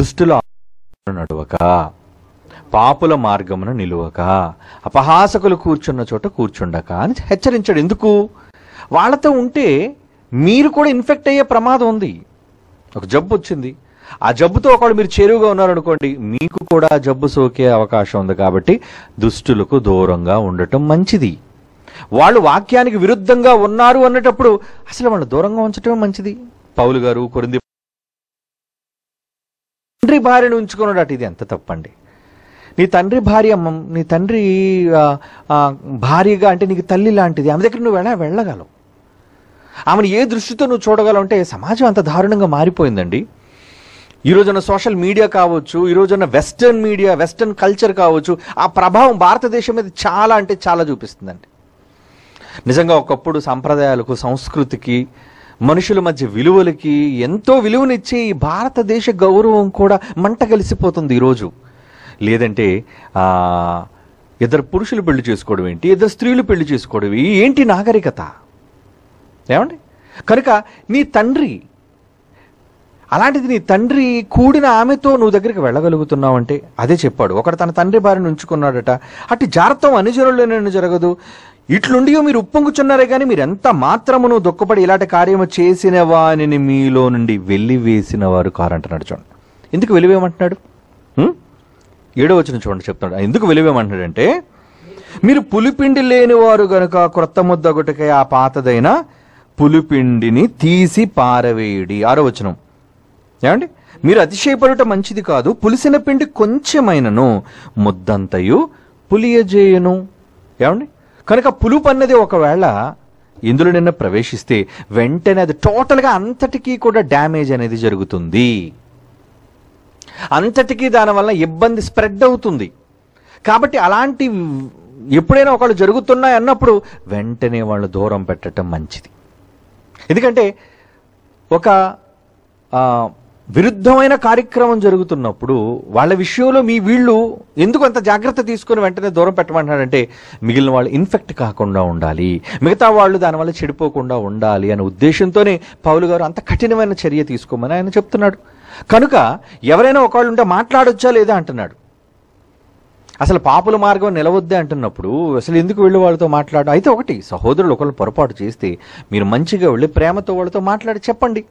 దుష్టుల నడువక, పాపుల మార్గమున నిలువక, అపహాసకులు కూర్చున్న చోట కూర్చుండక అని హెచ్చరించాడు. ఎందుకు? వాళ్ళతో ఉంటే మీరు కూడా ఇన్ఫెక్ట్ అయ్యే ప్రమాదం ఉంది. ఒక జబ్బు వచ్చింది, ఆ జబ్బుతో ఒకవేళ మీరు చేరువుగా ఉన్నారనుకోండి, మీకు కూడా ఆ జబ్బు సోకే అవకాశం ఉంది. కాబట్టి దుష్టులకు దూరంగా ఉండటం మంచిది. వాళ్ళు వాక్యానికి విరుద్ధంగా ఉన్నారు అన్నటప్పుడు అసలు వాళ్ళు దూరంగా ఉంచటమే మంచిది. పౌలు గారు కొరింథీ తండ్రి భార్యను ఉంచుకున్నాడట, ఇది ఎంత తప్పండి. నీ తండ్రి భార్యగా అంటే నీకు తల్లి లాంటిది, ఆమె దగ్గర నువ్వు వెళ్ళగలవు, ఆమెను ఏ దృష్టితో నువ్వు చూడగలవు అంటే సమాజం అంత దారుణంగా మారిపోయిందండి. ఈరోజున్న సోషల్ మీడియా కావచ్చు, ఈరోజున్న వెస్టర్న్ మీడియా, వెస్టర్న్ కల్చర్ కావచ్చు, ఆ ప్రభావం భారతదేశం మీద చాలా అంటే చాలా చూపిస్తుందండి. నిజంగా ఒకప్పుడు సంప్రదాయాలకు, సంస్కృతికి, మనుషుల మధ్య విలువలకి ఎంతో విలువనిచ్చే ఈ భారతదేశ గౌరవం కూడా మంట కలిసిపోతుంది ఈరోజు. లేదంటే ఇద్దరు పురుషులు పెళ్లి చేసుకోవడం ఏంటి, ఇద్దరు స్త్రీలు పెళ్లి చేసుకోవడం ఏంటి నాగరికత ఏమండి. కనుక నీ తండ్రి కూడిన ఆమెతో నువ్వు దగ్గరికి వెళ్ళగలుగుతున్నావు అంటే అదే చెప్పాడు. ఒకడు తన తండ్రి భార్యను ఉంచుకున్నాడట, అటు జారత్వం అనుజరులను జరగదు. ఇట్లుండి మీరు ఉప్పొంగుచున్నారే కానీ మీరు ఎంత మాత్రమును దుఃఖపడి ఇలాంటి కార్యము చేసిన వాని మీలో నుండి వెలివేసిన వారు కారంటున్నాడు. చూడండి ఎందుకు వెలివేయమంటున్నాడు, 7వ వచనం చూడండి చెప్తున్నాడు. ఎందుకు వెలివేయమంటున్నాడంటే, మీరు పులిపిండి లేనివారు గనుక క్రొత్త ముద్దగుటకే ఆ పాతదైన పులిపిండిని తీసి పారవేయుడి. 6వ వచనం ఏమండి, మీరు అతిశయపడుట మంచిది కాదు, పులిసిన పిండి కొంచెమైనను ముద్దంతయు పులియజేయను. ఏమండి, కనుక పులుపు అన్నది ఒకవేళ ఇందులో నిన్న ప్రవేశిస్తే వెంటనే అది టోటల్గా అంతటికీ కూడా డ్యామేజ్ అనేది జరుగుతుంది, అంతటికీ దానివల్ల ఇబ్బంది స్ప్రెడ్ అవుతుంది. కాబట్టి అలాంటి ఎప్పుడైనా ఒకళ్ళు జరుగుతున్నాయి అన్నప్పుడు వెంటనే వాళ్ళు దూరం పెట్టడం మంచిది. ఎందుకంటే ఒక విరుద్ధమైన కార్యక్రమం జరుగుతున్నప్పుడు వాళ్ళ విషయంలో వీళ్ళు ఎందుకు అంత జాగ్రత్త తీసుకుని వెంటనే దూరం పెట్టమంటున్నారంటే మిగిలిన వాళ్ళు ఇన్ఫెక్ట్ కాకుండా ఉండాలి, మిగతా వాళ్ళు దానివల్ల చెడిపోకుండా ఉండాలి అనే ఉద్దేశంతోనే పౌలు గారు అంత కఠినమైన చర్య తీసుకోమని ఆయన చెప్తున్నాడు. కనుక ఎవరైనా ఒకళ్ళు ఉంటే మాట్లాడొచ్చా లేదా అంటున్నాడు. అసలు పాపుల మార్గం నిలవద్దే అంటున్నప్పుడు అసలు ఎందుకు వెళ్ళి వాళ్ళతో మాట్లాడు. అయితే ఒకటి, సహోదరులు ఒకళ్ళు పొరపాటు చేస్తే మీరు మంచిగా వెళ్ళి ప్రేమతో వాళ్ళతో మాట్లాడి చెప్పండి.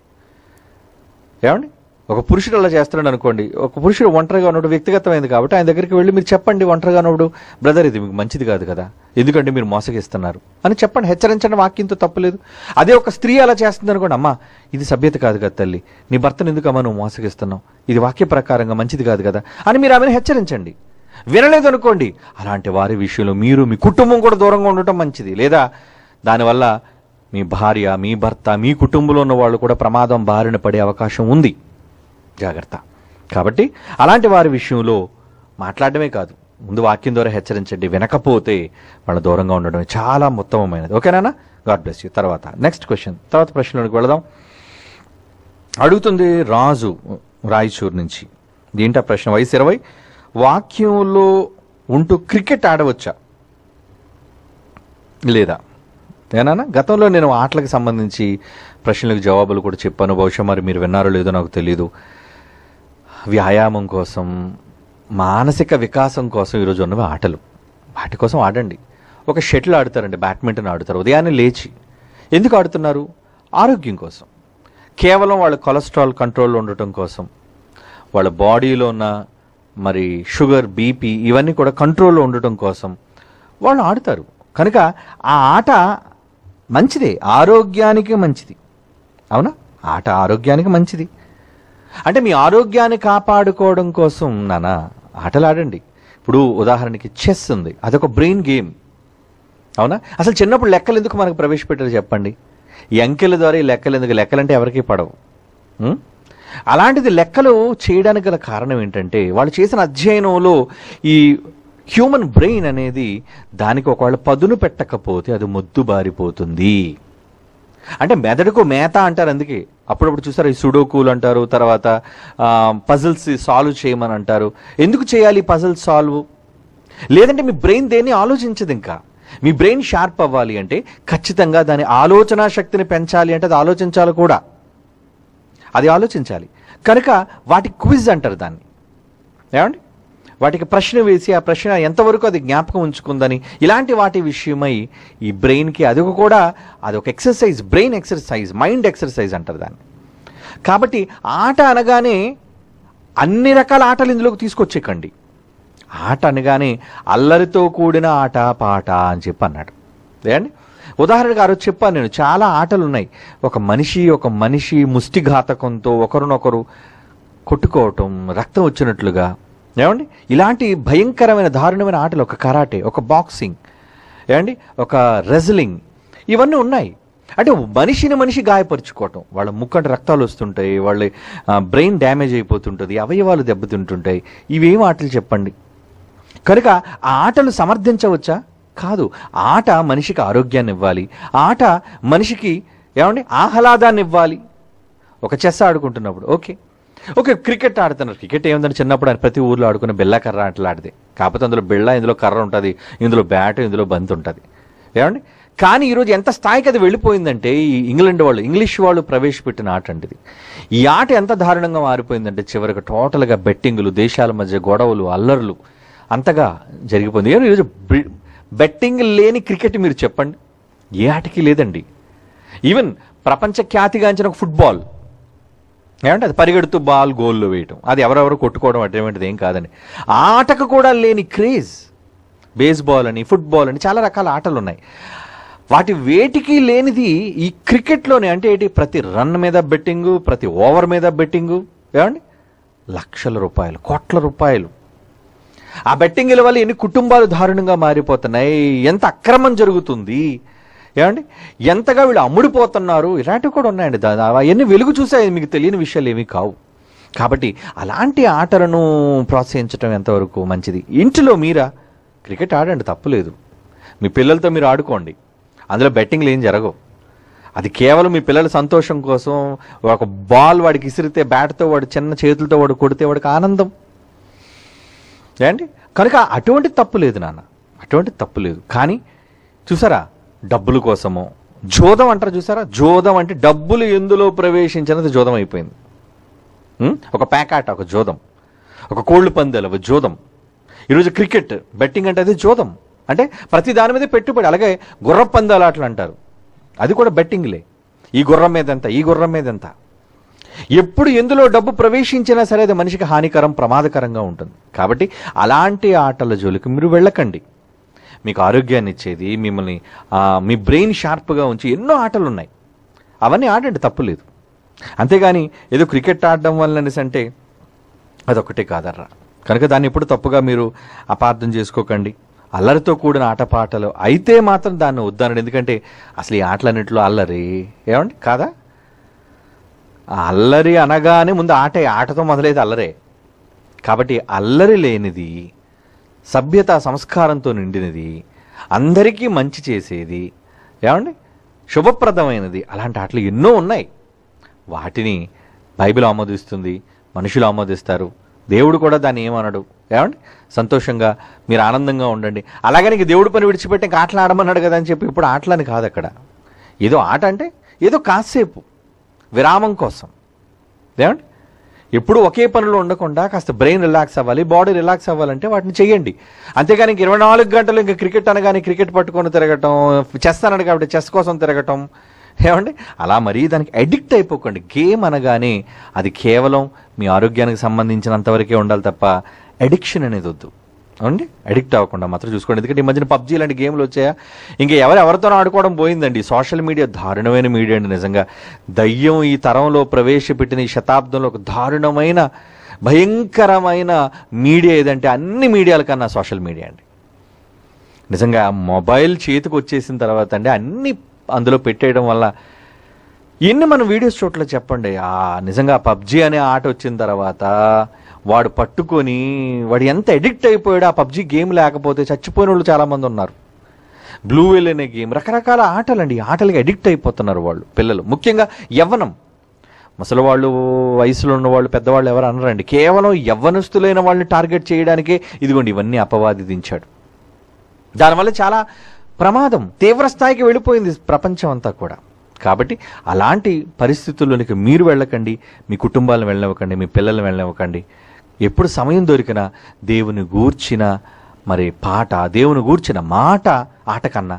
ఏమండి, ఒక పురుషుడు అలా చేస్తున్నాడు అనుకోండి, ఒక పురుషుడు ఒంటరిగా ఉన్నప్పుడు వ్యక్తిగతమైంది కాబట్టి ఆయన దగ్గరికి వెళ్ళి మీరు చెప్పండి, ఒంటరిగా ఉన్నప్పుడు బ్రదర్ ఇది మీకు మంచిది కాదు కదా, ఎందుకంటే మీరు మోసగిస్తున్నారు అని చెప్పండి, హెచ్చరించండి, వాక్యంతో తప్పలేదు. అదే ఒక స్త్రీ అలా చేస్తుంది అనుకోండి, అమ్మా ఇది సభ్యత కాదు కదా తల్లి, నీ భర్తను ఎందుకమ్మా నువ్వు మోసగిస్తున్నావు, ఇది వాక్య ప్రకారంగా మంచిది కాదు కదా అని మీరు ఆమెను హెచ్చరించండి. వినలేదు అనుకోండి, అలాంటి వారి విషయంలో మీరు మీ కుటుంబం కూడా దూరంగా ఉండటం మంచిది. లేదా దానివల్ల మీ భార్య, మీ భర్త, మీ కుటుంబంలో ఉన్న వాళ్ళు కూడా ప్రమాదం బారిన పడే అవకాశం ఉంది. జాగ్రత్త. కాబట్టి అలాంటి వారి విషయంలో మాట్లాడమే కాదు, ముందు వాక్యం ద్వారా హెచ్చరించండి. వినకపోతే వాళ్ళ దూరంగా ఉండడం చాలా ఉత్తమమైనది. ఓకేనా, గాడ్ బ్లెస్ యూ. తర్వాత నెక్స్ట్ క్వశ్చన్, తర్వాత ప్రశ్నలోకి వెళదాం. అడుగుతుంది రాజు రాయచూరు నుంచి. దీంట ప్రశ్న, వయసు 20, వాక్యంలో ఉంటూ క్రికెట్ ఆడవచ్చా లేదా? ఏనా, గతంలో నేను ఆటలకు సంబంధించి ప్రశ్నలకు జవాబులు కూడా చెప్పాను, బహుశా మరి మీరు విన్నారో లేదో నాకు తెలీదు. వ్యాయామం కోసం, మానసిక వికాసం కోసం ఈరోజు ఉన్నవి ఆటలు, వాటి కోసం ఆడండి. ఒక షటిల్ ఆడతారండి, బ్యాడ్మింటన్ ఆడతారు ఉదయాన్నే లేచి. ఎందుకు ఆడుతున్నారు? ఆరోగ్యం కోసం, కేవలం వాళ్ళ కొలెస్ట్రాల్ కంట్రోల్లో ఉండటం కోసం, వాళ్ళ బాడీలో ఉన్న మరి షుగర్, బీపీ ఇవన్నీ కూడా కంట్రోల్లో ఉండటం కోసం వాళ్ళు ఆడతారు. కనుక ఆ ఆట మంచిదే, ఆరోగ్యానికి మంచిది. అవునా, ఆట ఆరోగ్యానికి మంచిది. అంటే మీ ఆరోగ్యాన్ని కాపాడుకోవడం కోసం నాన్న ఆటలు ఆడండి. ఇప్పుడు ఉదాహరణకి చెస్ ఉంది, అదొక బ్రెయిన్ గేమ్. అవునా, అసలు చిన్నప్పుడు లెక్కలు ఎందుకు మనకు ప్రవేశపెట్టారు చెప్పండి? ఎంకెల ద్వారా ఈ లెక్కలు ఎందుకు? లెక్కలంటే ఎవరికి పడవు. అలాంటిది లెక్కలు చేయడానికి గల కారణం ఏంటంటే వాళ్ళు చేసిన అధ్యయనంలో ఈ హ్యూమన్ బ్రెయిన్ అనేది దానికి ఒకవేళ పదును పెట్టకపోతే అది మొద్దుబారిపోతుంది. అంటే మెదడుకు మేత అంటారు అందుకే అప్పుడప్పుడు చూసారు ఈ సుడోకూలు అంటారు తర్వాత పజిల్స్ సాల్వ్ చేయమని అంటారు ఎందుకు చేయాలి పజిల్ సాల్వ్ లేదంటే మీ బ్రెయిన్ దేని ఆలోచించదు ఇంకా మీ బ్రెయిన్ షార్ప్ అవ్వాలి అంటే ఖచ్చితంగా దాని ఆలోచన శక్తిని పెంచాలి అంటే అది ఆలోచించాలి కూడా అది ఆలోచించాలి కనుక వాటి క్విజ్ అంటారు దాన్ని ఏమండి వాటికి ప్రశ్న వేసి ఆ ప్రశ్న ఎంతవరకు అది జ్ఞాపకం ఉంచుకుందని ఇలాంటి వాటి విషయమై ఈ బ్రెయిన్కి అదొక కూడా అదొక exercise brain exercise mind exercise అంటారు దాన్ని కాబట్టి ఆట అనగానే అన్ని రకాల ఆటలు ఇందులోకి తీసుకొచ్చేకండి ఆట అనగానే అల్లరితో కూడిన ఆట పాట అని చెప్పి అన్నాడు ఏమండి ఉదాహరణకు ఆ రోజు చెప్పాను నేను చాలా ఆటలు ఉన్నాయి ఒక మనిషి ముష్టిఘాతకంతో ఒకరినొకరు కొట్టుకోవటం రక్తం వచ్చినట్లుగా ఏమండి ఇలాంటి భయంకరమైన దారుణమైన ఆటలు ఒక కరాటే ఒక బాక్సింగ్ ఏమండి ఒక రెజ్లింగ్ ఇవన్నీ ఉన్నాయి అంటే మనిషిని మనిషి గాయపరుచుకోవటం వాళ్ళ ముక్కంట రక్తాలు వస్తుంటాయి వాళ్ళ బ్రెయిన్ డ్యామేజ్ అయిపోతుంటుంది అవయవాలు దెబ్బతింటుంటాయి ఇవేం ఆటలు చెప్పండి కనుక ఆ ఆటలు సమర్థించవచ్చా కాదు ఆట మనిషికి ఆరోగ్యాన్ని ఇవ్వాలి ఆట మనిషికి ఏమండి ఆహ్లాదాన్ని ఇవ్వాలి ఒక చెస్ ఆడుకుంటున్నప్పుడు ఓకే క్రికెట్ ఆడుతున్నారు క్రికెట్ ఏముందని చిన్నప్పుడు ఆయన ప్రతి ఊర్లో ఆడుకునే బిళ్ళ కర్ర ఆటలు ఆడితే కాకపోతే అందులో బిళ్ళ ఇందులో కర్ర ఉంటుంది ఇందులో బ్యాట్ ఇందులో బంతి ఉంటుంది ఏమండి కానీ ఈరోజు ఎంత స్థాయికి అది వెళ్ళిపోయిందంటే ఈ ఇంగ్లీష్ వాళ్ళు ప్రవేశపెట్టిన ఆట అంటే ఇది ఈ ఆట ఎంత దారుణంగా మారిపోయిందంటే చివరికి టోటల్గా బెట్టింగులు దేశాల మధ్య గొడవలు అల్లర్లు అంతగా జరిగిపోయింది ఈరోజు బెట్టింగ్ లేని క్రికెట్ మీరు చెప్పండి ఏ ఆటకి లేదండి ఈవెన్ ప్రపంచ ఖ్యాతిగాంచిన ఒక ఫుట్బాల్ ఏమంటే అది పరిగెడుతూ బాల్ గోల్లో వేయటం అది ఎవరెవరు కొట్టుకోవడం అటువంటిది ఏం కాదండి ఆటకు కూడా లేని క్రేజ్ బేస్బాల్ అని ఫుట్బాల్ అని చాలా రకాల ఆటలు ఉన్నాయి వాటి వేటికి లేనిది ఈ క్రికెట్లోనే అంటే ఏంటి ప్రతి రన్ మీద బెట్టింగు ప్రతి ఓవర్ మీద బెట్టింగు ఏమండి లక్షల రూపాయలు కోట్ల రూపాయలు ఆ బెట్టింగ్ల వల్ల ఎన్ని కుటుంబాలు దారుణంగా మారిపోతున్నాయి ఎంత అక్రమం జరుగుతుంది ఏమండి ఎంతగా వీళ్ళు అమ్ముడిపోతున్నారు ఇలాంటివి కూడా ఉన్నాయండి అవన్నీ వెలుగు చూసాయి మీకు తెలియని విషయాలు ఏమీ కావు కాబట్టి అలాంటి ఆటలను ప్రోత్సహించడం ఎంతవరకు మంచిది ఇంటిలో మీరా క్రికెట్ ఆడండి తప్పులేదు మీ పిల్లలతో మీరు ఆడుకోండి అందులో బెట్టింగ్లు ఏం జరగవు అది కేవలం మీ పిల్లల సంతోషం కోసం ఒక బాల్ వాడికి ఇసిరితే బ్యాట్తో వాడు చిన్న చేతులతో వాడు కొడితే వాడికి ఆనందం ఏంటి కనుక అటువంటి తప్పు లేదు నాన్న అటువంటి తప్పు లేదు కానీ చూసారా డబ్బుల కోసము జోదం అంటారు చూసారా జోదం అంటే డబ్బులు ఎందులో ప్రవేశించినది జోదం అయిపోయింది ఒక ప్యాకాట ఒక జోదం ఒక కోళ్ళు పందాలు ఒక జోదం ఈరోజు క్రికెట్ బెట్టింగ్ అంటే అది జోదం అంటే ప్రతి దాని మీద పెట్టుబడి అలాగే గుర్రం పందాలు ఆటలు అంటారు అది కూడా బెట్టింగ్లే ఈ గుర్రం మీదంతా ఎప్పుడు ఎందులో డబ్బు ప్రవేశించినా సరే అది మనిషికి హానికరం ప్రమాదకరంగా ఉంటుంది కాబట్టి అలాంటి ఆటల జోలికి మీరు వెళ్ళకండి మీకు ఆరోగ్యాన్ని ఇచ్చేది మిమ్మల్ని మీ బ్రెయిన్ షార్ప్గా ఉంచి ఎన్నో ఆటలు ఉన్నాయి అవన్నీ ఆడండి తప్పులేదు అంతేగాని ఏదో క్రికెట్ ఆడడం వల్ల అనేసి అంటే అదొకటే కాదర్రా కనుక దాన్ని ఎప్పుడు తప్పుగా మీరు అపార్థం చేసుకోకండి అల్లరితో కూడిన ఆటపాటలు అయితే మాత్రం దాన్ని వద్దనండి ఎందుకంటే అసలు ఈ ఆటలన్నింటిలో అల్లరి ఏమండి కాదా అల్లరి అనగానే ముందు ఆటతో మొదలైతే అల్లరే కాబట్టి అల్లరి లేనిది సభ్యత సంస్కారంతో నిండినది అందరికీ మంచి చేసేది ఏమండి శుభప్రదమైనది అలాంటి ఆటలు ఎన్నో ఉన్నాయి వాటిని బైబిల్ ఆమోదిస్తుంది మనుషులు ఆమోదిస్తారు దేవుడు కూడా దాన్ని ఏమన్నాడు ఏమండి సంతోషంగా మీరు ఆనందంగా ఉండండి అలాగే నీకు దేవుడి పని విడిచిపెట్టి ఇంకా ఆటలు ఆడమన్నాడు కదా అని చెప్పి ఇప్పుడు ఆటలని కాదు అక్కడ ఏదో ఆట అంటే ఏదో కాసేపు విరామం కోసం ఏమండి ఎప్పుడు ఒకే పనిలో ఉండకుండా కాస్త బ్రెయిన్ రిలాక్స్ అవ్వాలి బాడీ రిలాక్స్ అవ్వాలంటే వాటిని చేయండి అంతేగాని ఇంక 24 గంటలు ఇంకా క్రికెట్ అనగానే క్రికెట్ పట్టుకొని తిరగటం చెస్ అన్నాడు కాబట్టి చెస్ కోసం తిరగటం ఏమండి అలా మరీ దానికి అడిక్ట్ అయిపోకండి గేమ్ అనగానే అది కేవలం మీ ఆరోగ్యానికి సంబంధించినంతవరకే ఉండాలి తప్ప అడిక్షన్ అనేది వద్దు అవునండి అడిక్ట్ అవ్వకుండా మాత్రం చూసుకోండి ఎందుకంటే ఈ మధ్యన పబ్జీ లాంటి గేమ్లు వచ్చాయా ఇంకా ఎవరితోనో ఆడుకోవడం పోయిందండి సోషల్ మీడియా దారుణమైన మీడియా అండి నిజంగా దయ్యం ఈ తరంలో ప్రవేశపెట్టిన ఈ శతాబ్దంలో ఒక దారుణమైన భయంకరమైన మీడియా ఏదంటే అన్ని మీడియాల కన్నా సోషల్ మీడియా అండి నిజంగా మొబైల్ చేతికి వచ్చేసిన తర్వాత అండి అన్నీ అందులో పెట్టేయడం వల్ల ఎన్ని మనం వీడియోస్ చోట్ల చెప్పండి నిజంగా పబ్జీ అనే ఆట వచ్చిన తర్వాత వాడు పట్టుకొని వాడు ఎంత అడిక్ట్ అయిపోయాడు ఆ పబ్జీ గేమ్ లేకపోతే చచ్చిపోయిన వాళ్ళు చాలామంది ఉన్నారు బ్లూ వేల్ అనే గేమ్, రకరకాల ఆటలండి. ఆటలకి అడిక్ట్ అయిపోతున్నారు వాళ్ళు పిల్లలు, ముఖ్యంగా యవ్వనం. ముసలివాళ్ళు, వయసులో ఉన్నవాళ్ళు, పెద్దవాళ్ళు ఎవరు అనరండి. కేవలం యవ్వనస్తులైన వాళ్ళని టార్గెట్ చేయడానికే ఇదిగోండి ఇవన్నీ అపవాది దించాడు. దానివల్ల చాలా ప్రమాదం, తీవ్రస్థాయికి వెళ్ళిపోయింది ప్రపంచం అంతా కూడా. కాబట్టి అలాంటి పరిస్థితుల్లోనికి మీరు వెళ్ళకండి, మీ కుటుంబాలను వెళ్ళనివ్వకండి, మీ పిల్లలను వెళ్ళనివ్వకండి. ఎప్పుడు సమయం దొరికినా దేవుని గూర్చిన మరి పాట, దేవుని గూర్చిన మాట, ఆట కన్నా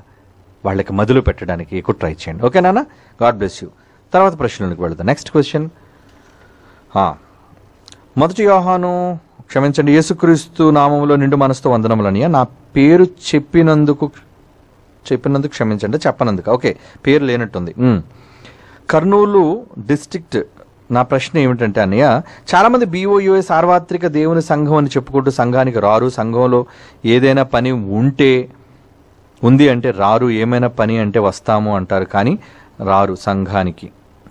వాళ్ళకి మొదలు పెట్టడానికి ఎక్కువ ట్రై చేయండి. ఓకే నాన్న, గాడ్ బ్లెస్ యూ. తర్వాత ప్రశ్నలకు వెళ్దాం. నెక్స్ట్ క్వశ్చన్, మొదటి యోహాను, క్షమించండి, యేసుక్రీస్తు నామములో నిండు మనసుతో వందనములనియా, నా పేరు చెప్పినందుకు క్షమించండి, చెప్పనందుకు. ఓకే, పేరు లేనట్టుంది. కర్నూలు డిస్ట్రిక్ట్. నా ప్రశ్న ఏమిటంటే అన్నయ్య, చాలామంది BOUA సార్వత్రిక దేవుని సంఘం అని చెప్పుకుంటూ సంఘానికి రారు. సంఘంలో ఏదైనా పని ఉంది అంటే రారు, ఏమైనా పని అంటే వస్తాము అంటారు, కానీ రారు సంఘానికి.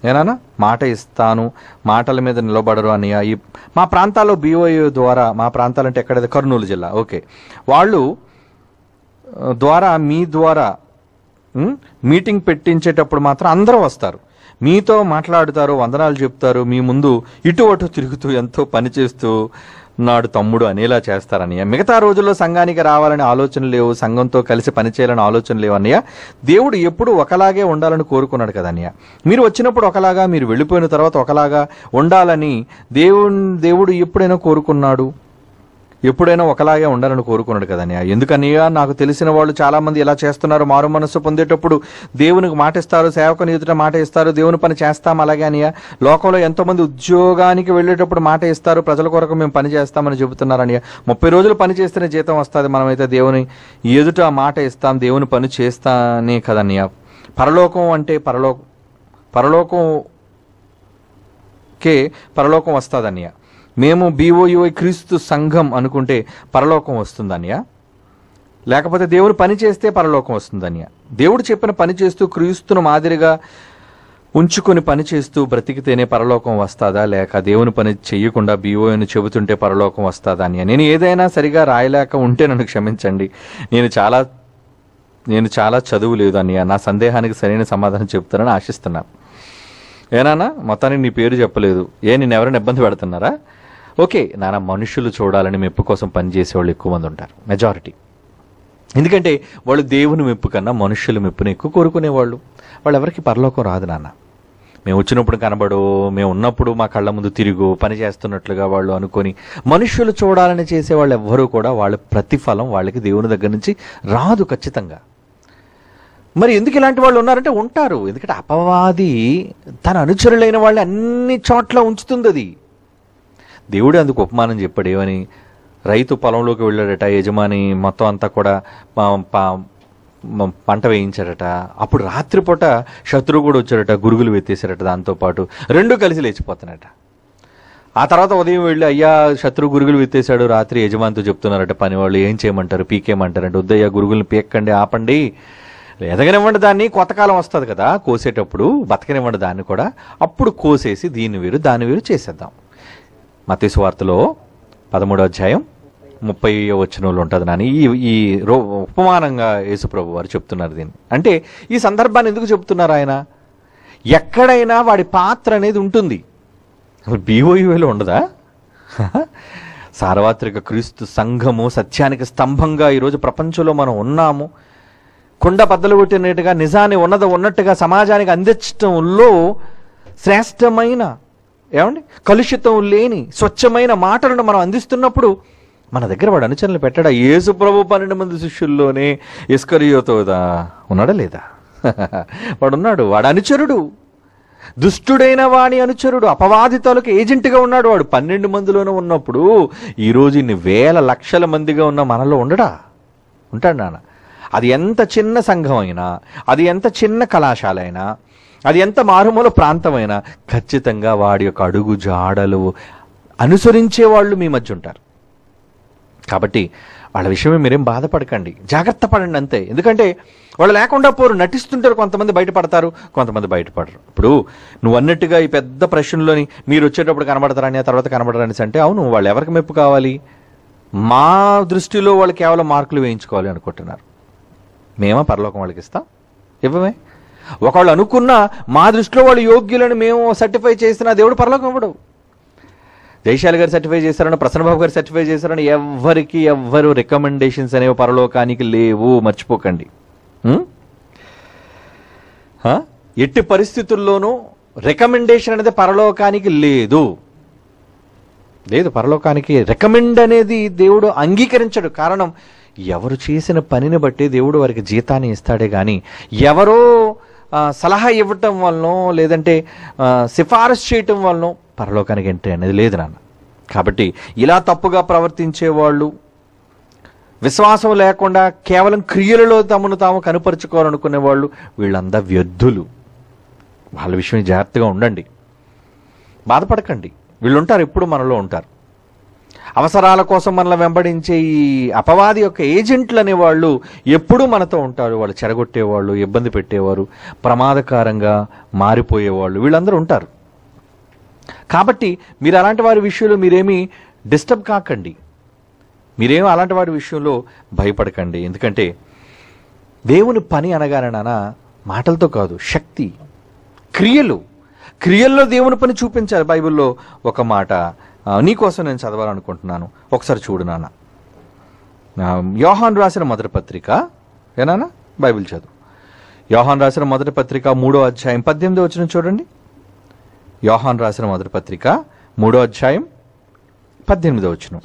ఏనానా మాట ఇస్తాను, మాటల మీద నిలబడరు అన్నయ్య. ఈ మా ప్రాంతాల్లో BOUA ద్వారా, మా ప్రాంతాలంటే ఎక్కడైతే కర్నూలు జిల్లా, ఓకే, వాళ్ళు ద్వారా మీ ద్వారా మీటింగ్ పెట్టించేటప్పుడు మాత్రం అందరూ వస్తారు, మీతో మాట్లాడుతారు, వందనాలు చెప్తారు, మీ ముందు ఇటు అటు తిరుగుతూ ఎంతో పనిచేస్తూ నాడు తమ్ముడు అనేలా చేస్తారన్నయ్య. మిగతా రోజుల్లో సంఘానికి రావాలని ఆలోచన లేవు, సంఘంతో కలిసి పనిచేయాలని ఆలోచన లేవు అన్నయ్య. దేవుడు ఎప్పుడు ఒకలాగే ఉండాలని కోరుకున్నాడు కదా అన్నయ్య. మీరు వచ్చినప్పుడు ఒకలాగా, మీరు వెళ్ళిపోయిన తర్వాత ఒకలాగా ఉండాలని దేవుడు ఎప్పుడైనా కోరుకున్నాడు, ఎప్పుడైనా ఒకలాగే ఉండాలని కోరుకున్నాడు కదన్నయ్య. ఎందుకనియా, నాకు తెలిసిన వాళ్ళు చాలామంది ఇలా చేస్తున్నారు. మారు మనస్సు పొందేటప్పుడు దేవునికి మాట ఇస్తారు, సేవకుని ఎదుట మాట ఇస్తారు, దేవుని పని చేస్తాం. అలాగే అనియా, లోకంలో ఎంతోమంది ఉద్యోగానికి వెళ్ళేటప్పుడు మాట ఇస్తారు, ప్రజల కొరకు మేము పని చేస్తామని చెబుతున్నారనియా. 30 రోజులు పని చేస్తేనే జీతం వస్తుంది, మనమైతే దేవుని ఎదుట మాట ఇస్తాం, దేవుని పని చేస్తానే కదన్నయ్య. పరలోకం అంటే పరలోకంకే పరలోకం వస్తుందన్నయ్య. మేము BOUA క్రీస్తు సంఘం అనుకుంటే పరలోకం వస్తుందనియా, లేకపోతే దేవుడు పని చేస్తే పరలోకం వస్తుందనియా? దేవుడు చెప్పిన పని చేస్తూ, క్రీస్తును మాదిరిగా ఉంచుకొని పని చేస్తూ బ్రతికితేనే పరలోకం వస్తుందా, లేక దేవుని పని చేయకుండా BOUAని చెబుతుంటే పరలోకం వస్తుందా అని? నేను ఏదైనా సరిగా రాయలేక ఉంటే నన్ను క్షమించండి, నేను చాలా చదువు లేదు అనియా. నా సందేహానికి సరైన సమాధానం చెప్తానని ఆశిస్తున్నాను. ఏనా, మొత్తానికి నీ పేరు చెప్పలేదు, నేను ఎవరైనా ఇబ్బంది పెడుతున్నారా? ఓకే నాన్న, మనుషులు చూడాలని మెప్పు కోసం పనిచేసేవాళ్ళు ఎక్కువ మంది ఉంటారు, మెజారిటీ. ఎందుకంటే వాళ్ళు దేవుని మెప్పు కన్నా మనుషుల మెప్పుని ఎక్కువ కోరుకునేవాళ్ళు. వాళ్ళు ఎవరికి పరలోకం రాదు నాన్న. మేము వచ్చినప్పుడు కనబడు, మేము ఉన్నప్పుడు మా కళ్ళ ముందు తిరుగు, పని చేస్తున్నట్లుగా వాళ్ళు అనుకొని మనుషులు చూడాలని చేసేవాళ్ళు ఎవ్వరూ కూడా వాళ్ళ ప్రతిఫలం వాళ్ళకి దేవుని దగ్గర నుంచి రాదు ఖచ్చితంగా. మరి ఎందుకు ఇలాంటి వాళ్ళు ఉన్నారంటే ఉంటారు, ఎందుకంటే అపవాది తన అనుచరులైన వాళ్ళు అన్ని చోట్ల ఉంచుతుంది. అది దేవుడే అందుకు ఉపమానం చెప్పాడు. ఏమని? రైతు పొలంలోకి వెళ్ళాడట, యజమాని మొత్తం అంతా కూడా పంట వేయించాడట. అప్పుడు రాత్రిపూట శత్రువు కూడా వచ్చాడట, గురుగులు వెత్తేసాడట, దాంతోపాటు రెండు కలిసి లేచిపోతున్నాయట. ఆ తర్వాత ఉదయం వెళ్ళి, అయ్యా శత్రువు గురుగులు విత్తేశాడు, రాత్రి యజమానితో చెప్తున్నారట పనివాళ్ళు, ఏం చేయమంటారు, పీకేయమంటారంటే. వద్దయ్యా, గురుగులను పీక్కండి, ఆపండి, ఎదగనివ్వండి, దాన్ని కొత్తకాలం వస్తుంది కదా కోసేటప్పుడు, బతకనివ్వండి దాన్ని కూడా, అప్పుడు కోసేసి దీన్ని వేరు దాన్ని వేరు చేసేద్దాం. మత్తయి సువార్తలో 13వ అధ్యాయం 30వ వచనంలో ఉంటుంది నాని. ఈ ఉపమానంగా యేసుప్రభు వారు చెప్తున్నారు దీన్ని. అంటే ఈ సందర్భాన్ని ఎందుకు చెప్తున్నారు ఆయన? ఎక్కడైనా వాడి పాత్ర అనేది ఉంటుంది. BOUAలో ఉండదా? సార్వత్రిక క్రీస్తు సంఘము సత్యానికి స్తంభంగా ఈరోజు ప్రపంచంలో మనం ఉన్నాము. కుండ బద్దలు కొట్టినట్టుగా నిజాన్ని ఉన్నది ఉన్నట్టుగా సమాజానికి అందించడంలో శ్రేష్టమైన, ఏమండి, కలుషితం లేని స్వచ్ఛమైన మాటలను మనం అందిస్తున్నప్పుడు మన దగ్గర వాడు అనుచరులు పెట్టాడా? యేసుప్రభు 12 మంది శిష్యుల్లోనే ఇస్కరియోతో ఉన్నాడా లేదా? వాడున్నాడు. వాడు అనుచరుడు, దుష్టుడైన వాడి అనుచరుడు, అపవాది తాలూకు ఏజెంట్గా ఉన్నాడు. వాడు 12 మందిలోనే ఉన్నప్పుడు ఈరోజు ఇన్ని వేల లక్షల మందిగా ఉన్న మనలో ఉండడా? ఉంటాడు నాన్న. అది ఎంత చిన్న సంఘం అయినా, అది ఎంత చిన్న కళాశాల అయినా, అది ఎంత మారుమూల ప్రాంతమైనా, ఖచ్చితంగా వాడి యొక్క అడుగు జాడలు అనుసరించే వాళ్ళు మీ మధ్య ఉంటారు. కాబట్టి వాళ్ళ విషయమే మీరేం బాధపడకండి, జాగ్రత్త పడండి అంతే. ఎందుకంటే వాళ్ళు లేకుండా పోరు, నటిస్తుంటారు. కొంతమంది బయటపడతారు, కొంతమంది బయటపడరు. ఇప్పుడు నువ్వు అన్నట్టుగా ఈ పెద్ద ప్రశ్నలోని మీరు వచ్చేటప్పుడు కనబడతారని, ఆ తర్వాత కనబడరని అంటే, అవును, వాళ్ళు ఎవరికి మెప్పు కావాలి? మా దృష్టిలో వాళ్ళు కేవలం మార్కులు వేయించుకోవాలి అనుకుంటున్నారు. మేమా పరలోకం వాళ్ళకి ఇస్తాం? ఇవ్వమే. ఒకళ్ళు అనుకున్నా మా దృష్టిలో వాళ్ళు యోగ్యులని మేము సర్టిఫై చేసినా దేవుడు పరలోకం ఇవ్వడు. జయశాలి గారు సర్టిఫై చేశారని, ప్రసన్నబాబు గారు సర్టిఫై చేశారని ఎవరికి ఎవ్వరు రికమెండేషన్స్ అనేవి పరలోకానికి లేవు, మర్చిపోకండి. ఎట్టి పరిస్థితుల్లోనూ రికమెండేషన్ అనేది పరలోకానికి లేదు. లేదు, పరలోకానికి రికమెండ్ అనేది దేవుడు అంగీకరించడు. కారణం, ఎవరు చేసిన పనిని బట్టి దేవుడు వారికి జీతాన్ని ఇస్తాడే కానీ ఎవరో సలహా ఇవ్వటం వలనో లేదంటే సిఫారసు చేయటం వలనో పరలోకానికి ఎంట్రీ అనేది లేదు నాన్న. కాబట్టి ఇలా తప్పుగా ప్రవర్తించేవాళ్ళు, విశ్వాసం లేకుండా కేవలం క్రియలలో తమను తాము కనుపరుచుకోవాలనుకునే వాళ్ళు, వీళ్ళందా వ్యర్థులు. వాళ్ళ విషయం జాగ్రత్తగా ఉండండి, బాధపడకండి. వీళ్ళు ఉంటారు, ఎప్పుడు మనలో ఉంటారు. అవసరాల కోసం మనల్ని వెంబడించే ఈ అపవాది యొక్క ఏజెంట్లు అనేవాళ్ళు ఎప్పుడూ మనతో ఉంటారు. వాళ్ళు చెరగొట్టేవాళ్ళు, ఇబ్బంది పెట్టేవారు, ప్రమాదకరంగా మారిపోయేవాళ్ళు, వీళ్ళందరూ ఉంటారు. కాబట్టి మీరు అలాంటి వారి విషయంలో మీరేమీ డిస్టర్బ్ కాకండి, మీరేమో అలాంటి వారి విషయంలో భయపడకండి. ఎందుకంటే దేవుని పని అనగానే నాన్న మాటలతో కాదు, శక్తి, క్రియలు, క్రియల్లో దేవుని పని చూపించాలి. బైబిల్లో ఒక మాట నీకోసం నేను చదవాలనుకుంటున్నాను, ఒకసారి చూడు నాన్న. యోహాను రాసిన మొదటి పత్రిక, ఏనాన్న బైబిల్ చదువు, యోహాను రాసిన మొదటి పత్రిక 3వ అధ్యాయం 18వ వచనం చూడండి. యోహాను రాసిన మొదటి పత్రిక 3వ అధ్యాయం 18వ వచనం.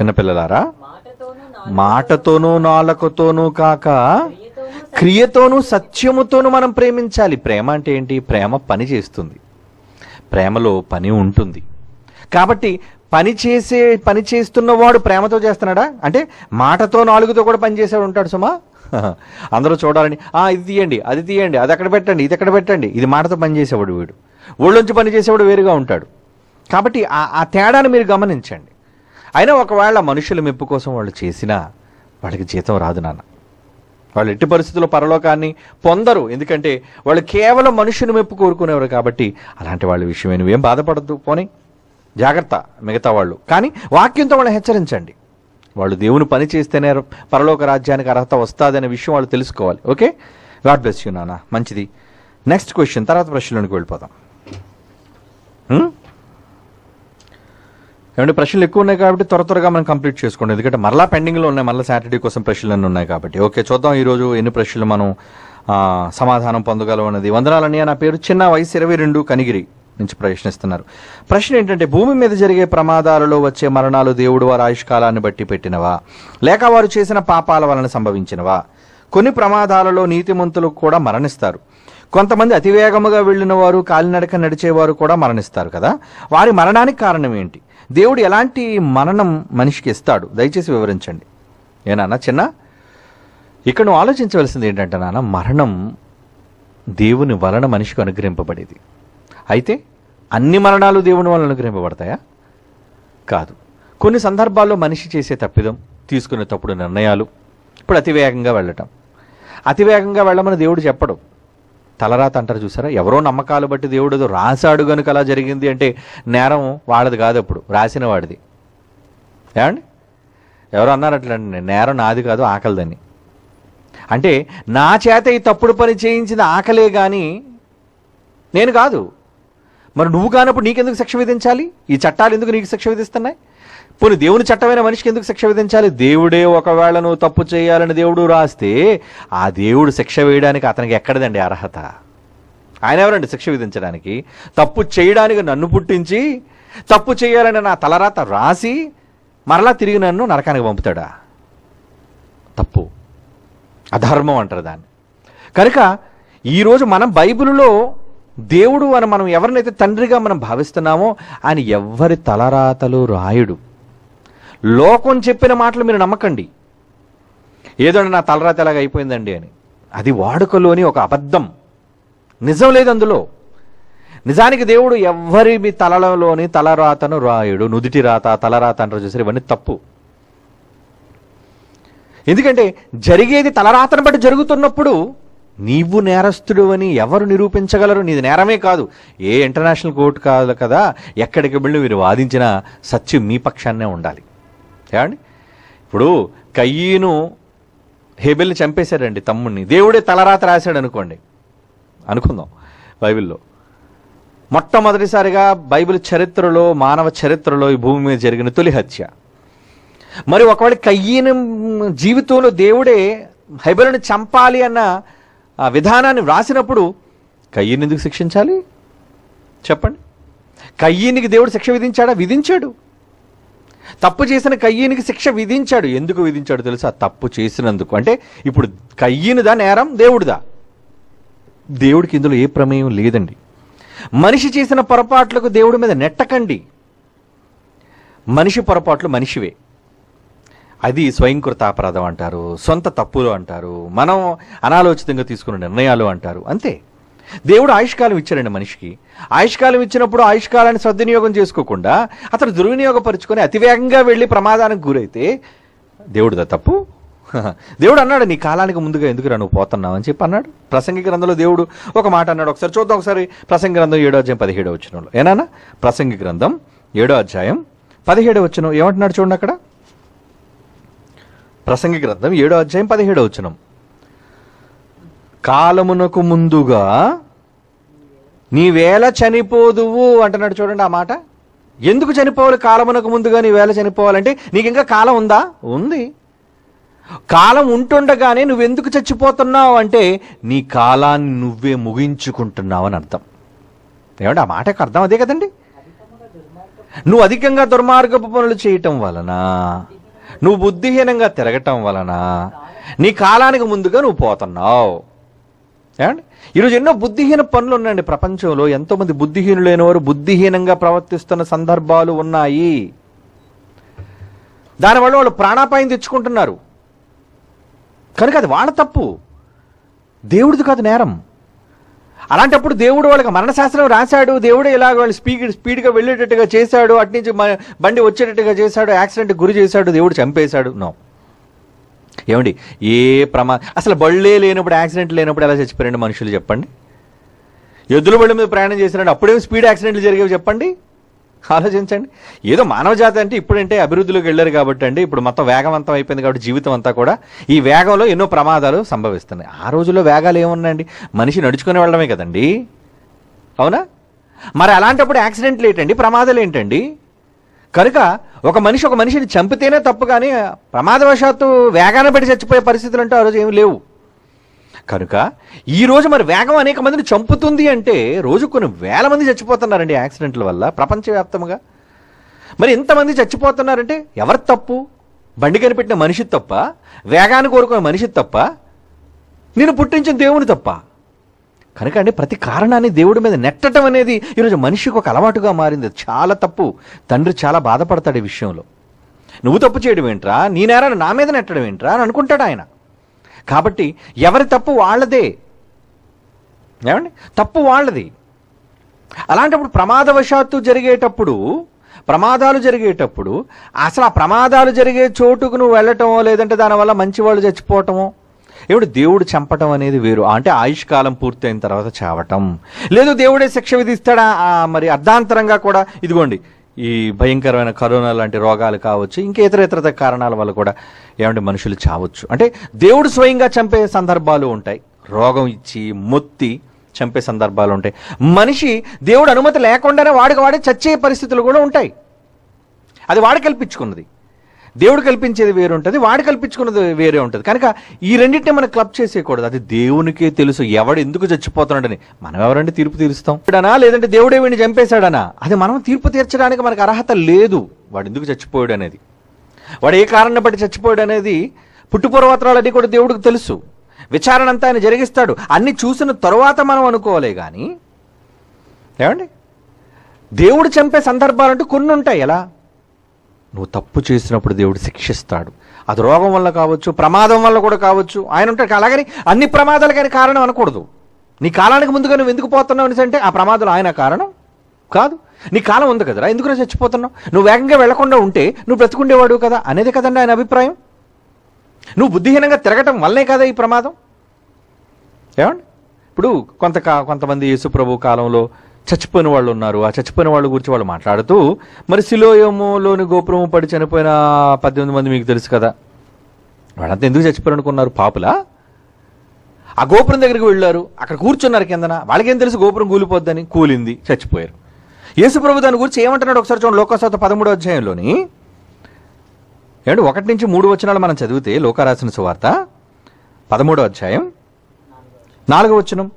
చిన్నపిల్లలారా, మాటతోనూ నాలుకతోనూ కాక క్రియతోనూ సత్యముతోనూ మనం ప్రేమించాలి. ప్రేమ అంటే ఏంటి? ప్రేమ పని చేస్తుంది, ప్రేమలో పని ఉంటుంది. కాబట్టి పని చేస్తున్నవాడు ప్రేమతో చేస్తున్నాడా అంటే మాటతో నాలుగుతో కూడా పనిచేసేవాడు ఉంటాడు. సుమా, అందరూ చూడాలని ఇది తీయండి, అది తీయండి, అది అక్కడ పెట్టండి, ఇది అక్కడ పెట్టండి, ఇది మాటతో పనిచేసేవాడు. వీడు ఒళ్ళొంచి పనిచేసేవాడు వేరుగా ఉంటాడు. కాబట్టి ఆ తేడాను మీరు గమనించండి. అయినా ఒకవేళ మనుషుల మెప్పు కోసం వాళ్ళు చేసినా వాళ్ళకి జీతం రాదు నాన్న. వాళ్ళు ఎట్టి పరిస్థితుల్లో పరలోకాన్ని పొందరు. ఎందుకంటే వాళ్ళు కేవలం మనుషుని మెప్పు కోరుకునేవారు. కాబట్టి అలాంటి వాళ్ళ విషయమే నువ్వేం బాధపడద్దు, పోనీ జాగ్రత్త మిగతా వాళ్ళు. కానీ వాక్యంతో వాళ్ళని హెచ్చరించండి. వాళ్ళు దేవుని పని చేస్తేనే పరలోక రాజ్యానికి అర్హత వస్తుందనే విషయం వాళ్ళు తెలుసుకోవాలి. ఓకే, గాడ్ బ్లెస్ యూ నాన్న. మంచిది, నెక్స్ట్ క్వశ్చన్, తర్వాత ప్రశ్నలోనికి వెళ్ళిపోతాం. ఏమంటే ప్రశ్నలు ఎక్కువ ఉన్నాయి కాబట్టి త్వర త్వరగా మనం కంప్లీట్ చేసుకోండి. ఎందుకంటే మరలా పెండింగ్లో ఉన్నాయి, మరలా సాటర్డే కోసం ప్రశ్నలు అన్నీ ఉన్నాయి కాబట్టి. ఓకే, చూద్దాం ఈరోజు ఎన్ని ప్రశ్నలు మనం సమాధానం పొందగలం అన్నది. వందనాలన్నయ్య, నా పేరు చిన్న, వయసు 22, కనిగిరి నుంచి ప్రశ్నిస్తున్నారు. ప్రశ్న ఏంటంటే, భూమి మీద జరిగే ప్రమాదాలలో వచ్చే మరణాలు దేవుడు వారి ఆయుష్కాలాన్ని బట్టి పెట్టినవా లేక వారు చేసిన పాపాల వలన సంభవించినవా? కొన్ని ప్రమాదాలలో నీతిమంతులు కూడా మరణిస్తారు. కొంతమంది అతివేగముగా వెళ్ళిన వారు, కాలినడక నడిచేవారు కూడా మరణిస్తారు కదా. వారి మరణానికి కారణం ఏంటి? దేవుడు ఎలాంటి మరణం మనిషికి ఇస్తాడు? దయచేసి వివరించండి. ఏనాన్న చిన్న, ఇక్కడ నువ్వు ఆలోచించవలసింది ఏంటంటే నాన్న, మరణం దేవుని వలన మనిషికి అనుగ్రహింపబడేది. అయితే అన్ని మరణాలు దేవుని వలన అనుగ్రహింపబడతాయా? కాదు. కొన్ని సందర్భాల్లో మనిషి చేసే తప్పిదం, తీసుకునే తప్పుడు నిర్ణయాలు. ఇప్పుడు అతివేగంగా వెళ్ళమని దేవుడు చెప్పడు. తలరాత అంటారు చూసారా, ఎవరో నమ్మకాలు బట్టి దేవుడు ఏదో రాశాడు కనుక అలా జరిగింది అంటే నేరం వాళ్ళది కాదు, అప్పుడు రాసిన వాడిది. ఏమండి, ఎవరో అన్నారు అట్లండి, నేరం నాది కాదు ఆకలిదని. అంటే నా చేత ఈ తప్పుడు పని చేయించింది ఆకలే కానీ నేను కాదు. మరి నువ్వు కానప్పుడు నీకెందుకు శిక్ష విధించాలి? ఈ చట్టాలు ఎందుకు నీకు శిక్ష విధిస్తున్నాయి? పోనీ దేవుని చట్టమైన మనిషికి ఎందుకు శిక్ష విధించాలి? దేవుడే ఒకవేళ నువ్వు తప్పు చేయాలని దేవుడు రాస్తే ఆ దేవుడు శిక్ష వేయడానికి అతనికి ఎక్కడదండి అర్హత? ఆయన ఎవరండి శిక్ష విధించడానికి? తప్పు చేయడానికి నన్ను పుట్టించి, తప్పు చేయాలని నా తలరాత రాసి మరలా తిరిగి నన్ను నరకానికి పంపుతాడా? తప్పు, అధర్మం అంటారు దాన్ని. కనుక ఈరోజు మనం బైబిల్లో దేవుడు అని మనం ఎవరినైతే తండ్రిగా మనం భావిస్తున్నామో ఆయన ఎవ్వరి తలరాతలు రాయుడు. లోకం చెప్పిన మాటలు మీరు నమ్మకండి, ఏదండి నా తలరాత ఎలాగ అయిపోయిందండి అని. అది వాడుకలోని ఒక అబద్ధం, నిజం లేదు అందులో. నిజానికి దేవుడు ఎవ్వరి మీ తలలోని తలరాతను రాయుడు. నుదుటి రాత, తలరాత అంటారు చూసారు, ఇవన్నీ తప్పు. ఎందుకంటే జరిగేది తలరాతను బట్టి జరుగుతున్నప్పుడు నీవు నేరస్తుడు అని ఎవరు నిరూపించగలరు? నీది నేరమే కాదు. ఏ ఇంటర్నేషనల్ కోర్టు కాదు కదా, ఎక్కడికి వెళ్ళి మీరు వాదించిన సత్యం మీ పక్షాన్నే ఉండాలి. ఏమండి, ఇప్పుడు కయ్యను హేబెల్ని చంపేశారండి తమ్ముడిని. దేవుడే తలరాత రాశాడు అనుకోండి, అనుకుందాం. బైబిల్లో మొట్టమొదటిసారిగా బైబిల్ చరిత్రలో, మానవ చరిత్రలో ఈ భూమి మీద జరిగిన తొలి హత్య. మరి ఒకవేళ కయ్యీని జీవితంలో దేవుడే హేబెల్ని చంపాలి అన్న విధానాన్ని వ్రాసినప్పుడు కయ్యీని ఎందుకు శిక్షించాలి చెప్పండి? కయ్యీనికి దేవుడు శిక్ష విధించాడా? విధించాడు. తప్పు చేసిన కయ్యీనికి శిక్ష విధించాడు. ఎందుకు విధించాడు తెలుసా? తప్పు చేసినందుకు. అంటే ఇప్పుడు కయ్యీనిదా నేరం, దేవుడిదా? దేవుడికి ఇందులో ఏ ప్రమేయం లేదండి. మనిషి చేసిన పొరపాట్లకు దేవుడి మీద నెట్టకండి. మనిషి పొరపాట్లు మనిషివే, అది స్వయంకృత అపరాధం అంటారు, సొంత తప్పులు అంటారు, మనం అనాలోచితంగా తీసుకున్న నిర్ణయాలు అంటారు, అంతే. దేవుడు ఆయుష్కాలం ఇచ్చారండి మనిషికి. ఆయుష్కాలం ఇచ్చినప్పుడు ఆయుష్కాలాన్ని సద్వినియోగం చేసుకోకుండా అతను దుర్వినియోగపరుచుకొని అతివేగంగా వెళ్ళి ప్రమాదానికి గురైతే దేవుడిదా తప్పు? దేవుడు అన్నాడు, నీ కాలానికి ముందుగా ఎందుకు రా నువ్వు పోతున్నావు అని చెప్పి అన్నాడు. ప్రసంగి గ్రంథంలో దేవుడు ఒక మాట అన్నాడు, ఒకసారి చూద్దాం. ఒకసారి ప్రసంగి గ్రంథం 7:17 ఏనా? ప్రసంగి గ్రంథం 7:17 ఏమంటున్నాడు చూడండి అక్కడ. ప్రసంగి గ్రంథం 7:17 కాలమునకు ముందుగా నీవేళ చనిపోదువు అంటున్నాడు చూడండి. ఆ మాట ఎందుకు చనిపోవాలి? కాలమునకు ముందుగా నీవేళ చనిపోవాలంటే నీకు ఇంకా కాలం ఉందా? ఉంది. కాలం ఉంటుండగానే నువ్వెందుకు చచ్చిపోతున్నావు అంటే నీ కాలాన్ని నువ్వే ముగించుకుంటున్నావు అని అర్థం. ఏమంటే ఆ మాటకు అర్థం అదే కదండి. నువ్వు అధికంగా దుర్మార్గపు పనులు చేయటం వలన, నువ్వు బుద్ధిహీనంగా తిరగటం వలన నీ కాలానికి ముందుగా నువ్వు పోతున్నావు. ఏమండి ఈరోజు ఎన్నో బుద్ధిహీన పనులు ఉన్నాయండి ప్రపంచంలో. ఎంతోమంది బుద్ధిహీనులైన వారు బుద్ధిహీనంగా ప్రవర్తిస్తున్న సందర్భాలు ఉన్నాయి. దానివల్ల వాళ్ళు ప్రాణాపాయం తెచ్చుకుంటున్నారు. కనుక అది వాళ్ళ తప్పు, దేవుడిది కాదు నేరం. అలాంటప్పుడు దేవుడు వాళ్ళకి మరణశాస్త్రం రాశాడు. దేవుడే ఇలాగ వాళ్ళు స్పీడ్గా వెళ్ళేటట్టుగా చేశాడు, అట్నుంచి బండి వచ్చేటట్టుగా చేశాడు, యాక్సిడెంట్ గురి చేశాడు, దేవుడు చంపేశాడు. నో ఏమండి, ఏ అసలు బళ్ళే లేనప్పుడు, యాక్సిడెంట్ లేనప్పుడు ఎలా చచ్చిపోయారండి మనుషులు చెప్పండి? ఎద్దుల బళ్ళ మీద ప్రయాణం చేశారండి, అప్పుడేమి స్పీడ్ యాక్సిడెంట్లు జరిగేవి చెప్పండి? ఆలోచించండి. ఏదో మానవ జాతి అంటే ఇప్పుడంటే అభివృద్ధిలోకి వెళ్ళారు కాబట్టి అండి, ఇప్పుడు మొత్తం వేగవంతం అయిపోయింది కాబట్టి జీవితం అంతా కూడా ఈ వేగంలో ఎన్నో ప్రమాదాలు సంభవిస్తున్నాయి. ఆ రోజుల్లో వేగాలు ఏమున్నాయండి? మనిషి నడుచుకుని వెళ్ళడమే కదండి, అవునా? మరి అలాంటప్పుడు యాక్సిడెంట్లు ఏంటండి, ప్రమాదాలు ఏంటండి? కనుక ఒక మనిషి ఒక మనిషిని చంపితేనే తప్పు, కానీ ప్రమాదవశాత్తు వేగాన్ని పెట్టి చచ్చిపోయే పరిస్థితులు అంటే ఆ రోజు ఏమి లేవు. కనుక ఈరోజు మరి వేగం అనేక మందిని చంపుతుంది అంటే రోజు కొన్ని వేల మంది చచ్చిపోతున్నారండి యాక్సిడెంట్ల వల్ల ప్రపంచవ్యాప్తంగా. మరి ఇంతమంది చచ్చిపోతున్నారంటే ఎవరి తప్పు? బండి కనిపెట్టిన మనిషి తప్ప? వేగాన్ని కోరుకునే మనిషి తప్ప? నేను పుట్టించిన దేవుని తప్ప? కనుక అండి ప్రతి కారణాన్ని దేవుడి మీద నెట్టడం అనేది ఈరోజు మనిషికి ఒక అలవాటుగా మారింది. చాలా తప్పు. తండ్రి చాలా బాధపడతాడు ఈ విషయంలో. నువ్వు తప్పు చేయడం ఏంట్రా, నీ నేరాన్ని నా మీద నెట్టడం ఏంట్రా అని అనుకుంటాడు ఆయన. కాబట్టి ఎవరి తప్పు వాళ్ళదే, ఏమండి తప్పు వాళ్ళది. అలాంటప్పుడు ప్రమాదవశాత్తు జరిగేటప్పుడు, ప్రమాదాలు జరిగేటప్పుడు అసలు ఆ ప్రమాదాలు జరిగే చోటుకు నువ్వు వెళ్ళటమో, లేదంటే దానివల్ల మంచి వాళ్ళు చచ్చిపోవటమో. ఏమిటి, దేవుడు చంపటం అనేది వేరు, అంటే ఆయుష్కాలం పూర్తి అయిన తర్వాత చావటం. లేదు దేవుడే శిక్ష విధిస్తాడా మరి అర్ధాంతరంగా కూడా? ఇదిగోండి ఈ భయంకరమైన కరోనా లాంటి రోగాలు కావచ్చు, ఇంకా ఇతర కారణాల వల్ల కూడా ఏమంటే మనుషులు చావచ్చు. అంటే దేవుడు స్వయంగా చంపే సందర్భాలు ఉంటాయి, రోగం ఇచ్చి మొత్తి చంపే సందర్భాలు ఉంటాయి. మనిషి దేవుడు అనుమతి లేకుండానే వాడికి వాడే చచ్చే పరిస్థితులు కూడా ఉంటాయి. అది వాడు కల్పించుకున్నది, దేవుడు కల్పించేది వేరు ఉంటుంది, వాడు కల్పించుకున్నది వేరే ఉంటుంది. కనుక ఈ రెండింటిని మనం క్లబ్ చేసేయకూడదు. అది దేవునికే తెలుసు ఎవడు ఎందుకు చచ్చిపోతున్నాడని. మనం ఎవరండి తీర్పు తీరుస్తాం? ఇప్పుడనా, లేదంటే దేవుడే వీడిని చంపేశాడనా? అది మనం తీర్పు తీర్చడానికి మనకు అర్హత లేదు. వాడు ఎందుకు చచ్చిపోయాడు అనేది, వాడు ఏ కారణం బట్టి చచ్చిపోయాడు అనేది పుట్టుపూర్వత్రాలన్నీ కూడా దేవుడికి తెలుసు. విచారణ అంతా ఆయన జరిగిస్తాడు. అన్ని చూసిన తర్వాత మనం అనుకోవాలి. కానీ ఏమండి దేవుడు చంపే సందర్భాలు అంటూ కొన్ని ఉంటాయి. ఎలా? నువ్వు తప్పు చేసినప్పుడు దేవుడు శిక్షిస్తాడు. అది రోగం వల్ల కావచ్చు, ప్రమాదం వల్ల కూడా కావచ్చు, ఆయన ఉంటాడు. అలాగని అన్ని ప్రమాదాలకైనా కారణం అనకూడదు. నీ కాలానికి ముందుగా నువ్వు ఎందుకు పోతున్నావు అనేసి అంటే ఆ ప్రమాదాలు ఆయన కారణం కాదు. నీ కాలం ఉంది కదరా, ఎందుకు నువ్వు చచ్చిపోతున్నావు? నువ్వు వేగంగా వెళ్లకుండా ఉంటే నువ్వు బ్రతుకుండేవాడు కదా అనేది కదండి ఆయన అభిప్రాయం. నువ్వు బుద్ధిహీనంగా తిరగటం వల్లే కదా ఈ ప్రమాదం. ఏమండి ఇప్పుడు కొంతమంది యేసుప్రభు కాలంలో చచ్చిపోయిన వాళ్ళు ఉన్నారు. ఆ చచ్చిపోయిన వాళ్ళ గురించి వాళ్ళు మాట్లాడుతూ, మరి సిలోయములోని గోపురము పడి చనిపోయిన 18 మంది మీకు తెలుసు కదా, వాళ్ళంతా ఎందుకు చచ్చిపోయారనుకున్నారు? పాపులా? ఆ గోపురం దగ్గరికి వెళ్ళారు, అక్కడ కూర్చున్నారు కిందన. వాళ్ళకేం తెలుసు గోపురం కూలిపోద్దని? కూలింది, చచ్చిపోయారు. యేసుప్రభు దాని గురించి ఏమంటున్నాడు ఒకసారి చూడండి. లోకాసువార్త 13వ అధ్యాయంలోని 1 నుంచి 3 వచనాలు మనం చదివితే, లోకా రాసిన సువార్త 13వ అధ్యాయం 4వ వచనం,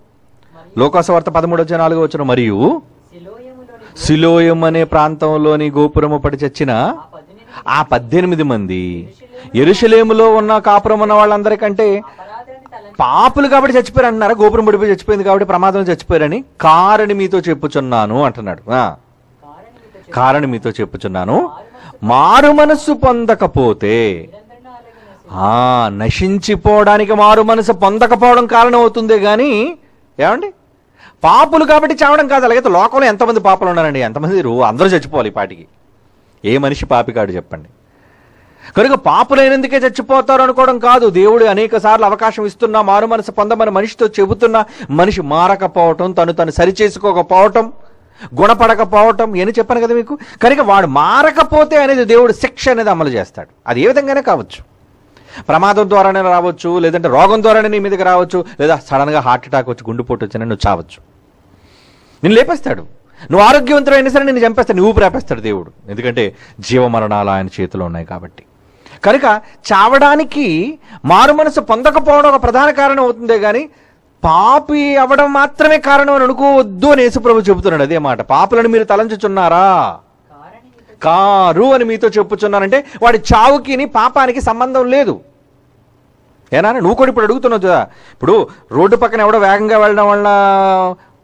లోకాసువార్త 13వ అధ్యాయం 4వ వచనం, మరియు సిలోయం అనే ప్రాంతంలోని గోపురము పడి చచ్చిన ఆ 18 మంది యెరూషలేములో ఉన్న కాపురం ఉన్న వాళ్ళందరికంటే పాపులు కాబట్టి చచ్చిపోయారు అంటున్నారా? గోపురం పడిపోయి చచ్చిపోయింది కాబట్టి ప్రమాదం చచ్చిపోయారని? కారణి మీతో చెప్పుచున్నాను అంటున్నాడు. కారణి మీతో చెప్పుచున్నాను, మారు మనస్సు పొందకపోతే, నశించిపోవడానికి మారు మనసు పొందకపోవడం కారణం అవుతుందే కానీ ఏమండి పాపులు కాబట్టి చావడం కాదు. అలాగైతే లోకంలో ఎంతమంది పాపలు ఉన్నారండి? ఎంతమంది? అందరూ చచ్చిపోవాలి ఈ పాటికి. ఏ మనిషి పాపి కాడు చెప్పండి? కనుక పాపులైనందుకే చచ్చిపోతారు అనుకోవడం కాదు. దేవుడు అనేక సార్లు అవకాశం ఇస్తున్నా, మారు మనసు పొందమని మనిషితో చెబుతున్నా, మనిషి మారకపోవటం, తను సరిచేసుకోకపోవటం, గుణపడకపోవటం అని చెప్పాను కదా మీకు. కనుక వాడు మారకపోతే అనేది దేవుడు శిక్ష అనేది అమలు చేస్తాడు. అది ఏ విధంగానే కావచ్చు, ప్రమాదం ద్వారానే రావచ్చు, లేదంటే రోగం ద్వారానే నీ మీదకి రావచ్చు, లేదా సడన్గా హార్ట్ అటాక్ వచ్చి గుండెపోటు వచ్చినా నువ్వు చావచ్చు. నేను లేపేస్తాడు, నువ్వు ఆరోగ్యవంతుడైనా సరే నేను చంపేస్తాను, నువ్వు ఊపిరాపేస్తాడు దేవుడు. ఎందుకంటే జీవమరణాలు ఆయన చేతిలో ఉన్నాయి కాబట్టి. కనుక చావడానికి మారు మనసు పొందకపోవడం ఒక ప్రధాన కారణం అవుతుందే కానీ పాపి అవ్వడం మాత్రమే కారణం అని అనుకోవద్దు అని యేసుప్రభు చెబుతున్నాడు. అదే మాట, పాపులను మీరు తలంచుచున్నారా? కారు అని మీతో చెప్పుచున్నానంటే వాడి చావుకి పాపానికి సంబంధం లేదు. ఏనా నువ్వు కూడా ఇప్పుడు అడుగుతున్నావు కదా, ఇప్పుడు రోడ్డు పక్కన ఎవడో వేగంగా వెళ్ళడం వల్ల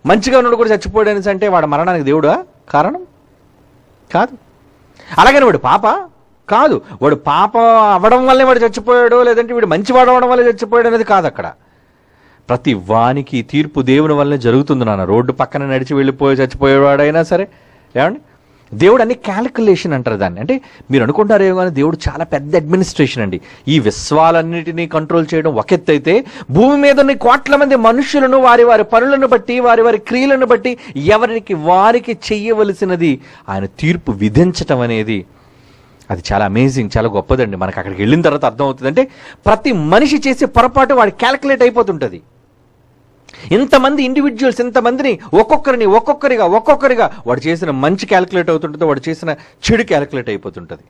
మంచిగా ఉన్నాడు కూడా చచ్చిపోయాడని అంటే వాడు మరణానికి దేవుడా కారణం? కాదు. అలాగని వాడు పాప కాదు. వాడు పాప అవ్వడం వల్లే వాడు చచ్చిపోయాడు, లేదంటే వీడు మంచివాడు అవ్వడం వల్లే చచ్చిపోయాడు అనేది కాదు. అక్కడ ప్రతి వానికి తీర్పు దేవుని వల్లే జరుగుతుంది నాన్న. రోడ్డు పక్కన నడిచి వెళ్ళిపోయి చచ్చిపోయేవాడైనా సరే ఏమండి, దేవుడు అన్ని క్యాలిక్యులేషన్ అంటారు దాన్ని. అంటే మీరు అనుకుంటారేమో కానీ దేవుడు చాలా పెద్ద అడ్మినిస్ట్రేషన్ అండి. ఈ విశ్వాలన్నిటినీ కంట్రోల్ చేయడం ఒక ఎత్తు అయితే, భూమి మీద ఉన్న కోట్ల మంది మనుషులను వారి వారి పనులను బట్టి, వారి వారి క్రియలను బట్టి ఎవరికి వారికి చెయ్యవలసినది ఆయన తీర్పు విధించటం అనేది అది చాలా అమేజింగ్, చాలా గొప్పదండి. మనకు అక్కడికి వెళ్ళిన తర్వాత అర్థమవుతుంది. అంటే ప్రతి మనిషి చేసే పొరపాటు వాడు క్యాలిక్యులేట్ అయిపోతుంటుంది. ఇంతమంది ఇండివిజువల్స్, ఇంతమందిని ఒక్కొక్కరిగా వాడు చేసిన మంచి క్యాలిక్యులేట్ అవుతుంటుంది, వాడు చేసిన చెడు క్యాలిక్యులేట్ అయిపోతుంటుంది.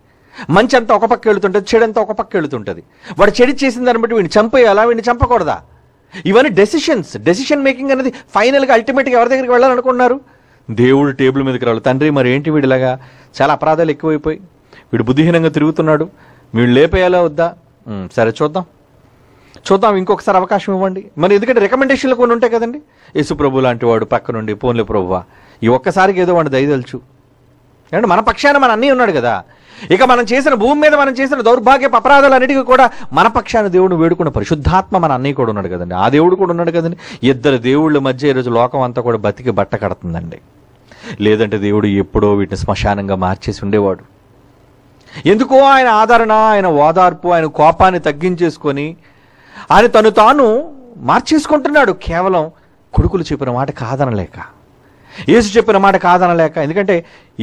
మంచి అంతా ఒక పక్క వెళుతుంటుంది, చెడు అంతా ఒక పక్క వెళుతుంటుంది. వాడు చెడు చేసిన దాన్ని బట్టి వీడిని చంపేయాలా, వీడిని చంపకూడదా, ఇవన్నీ డెసిషన్ మేకింగ్ అనేది ఫైనల్గా అల్టిమేట్గా ఎవరి దగ్గరికి వెళ్ళాలనుకున్నారు? దేవుడు టేబుల్ మీదకి రావాలి. తండ్రి మరి ఏంటి వీడిలాగా చాలా అపరాధాలు ఎక్కువైపోయి వీడు బుద్ధిహీనంగా తిరుగుతున్నాడు, వీడు లేపేయాలా వద్దా? సరే చూద్దాం ఇంకొకసారి అవకాశం ఇవ్వండి మరి. ఎందుకంటే రికమెండేషన్లు కొన్ని ఉంటాయి కదండి. యేసుప్రభు లాంటి వాడు పక్క నుండి పోన్లే ప్రభువా ఈ ఒక్కసారికి ఏదో వాడిని దయదలుచు అంటే మన పక్షాన మన అన్నీ ఉన్నాడు కదా. ఇక మనం చేసిన భూమి మీద మనం చేసిన దౌర్భాగ్యపు అపరాధాలు అన్నిటికీ కూడా మన పక్షాన దేవుడు వేడుకున్న పరిశుద్ధాత్మ మన అన్నీ కూడా ఉన్నాడు కదండి. ఆ దేవుడు కూడా ఉన్నాడు కదండి. ఇద్దరు దేవుళ్ళ మధ్య ఈరోజు లోకం అంతా కూడా బతికి బట్ట కడుతుందండి. లేదంటే దేవుడు ఎప్పుడో వీటిని శ్మశానంగా మార్చేసి ఉండేవాడు. ఎందుకో ఆయన ఆదరణ, ఆయన ఓదార్పు, ఆయన కోపాన్ని తగ్గించేసుకొని ఆయన తాను మార్చేసుకుంటున్నాడు. కేవలం కొడుకులు చెప్పిన మాట కాదనలేక, యేసు చెప్పిన మాట కాదనలేక. ఎందుకంటే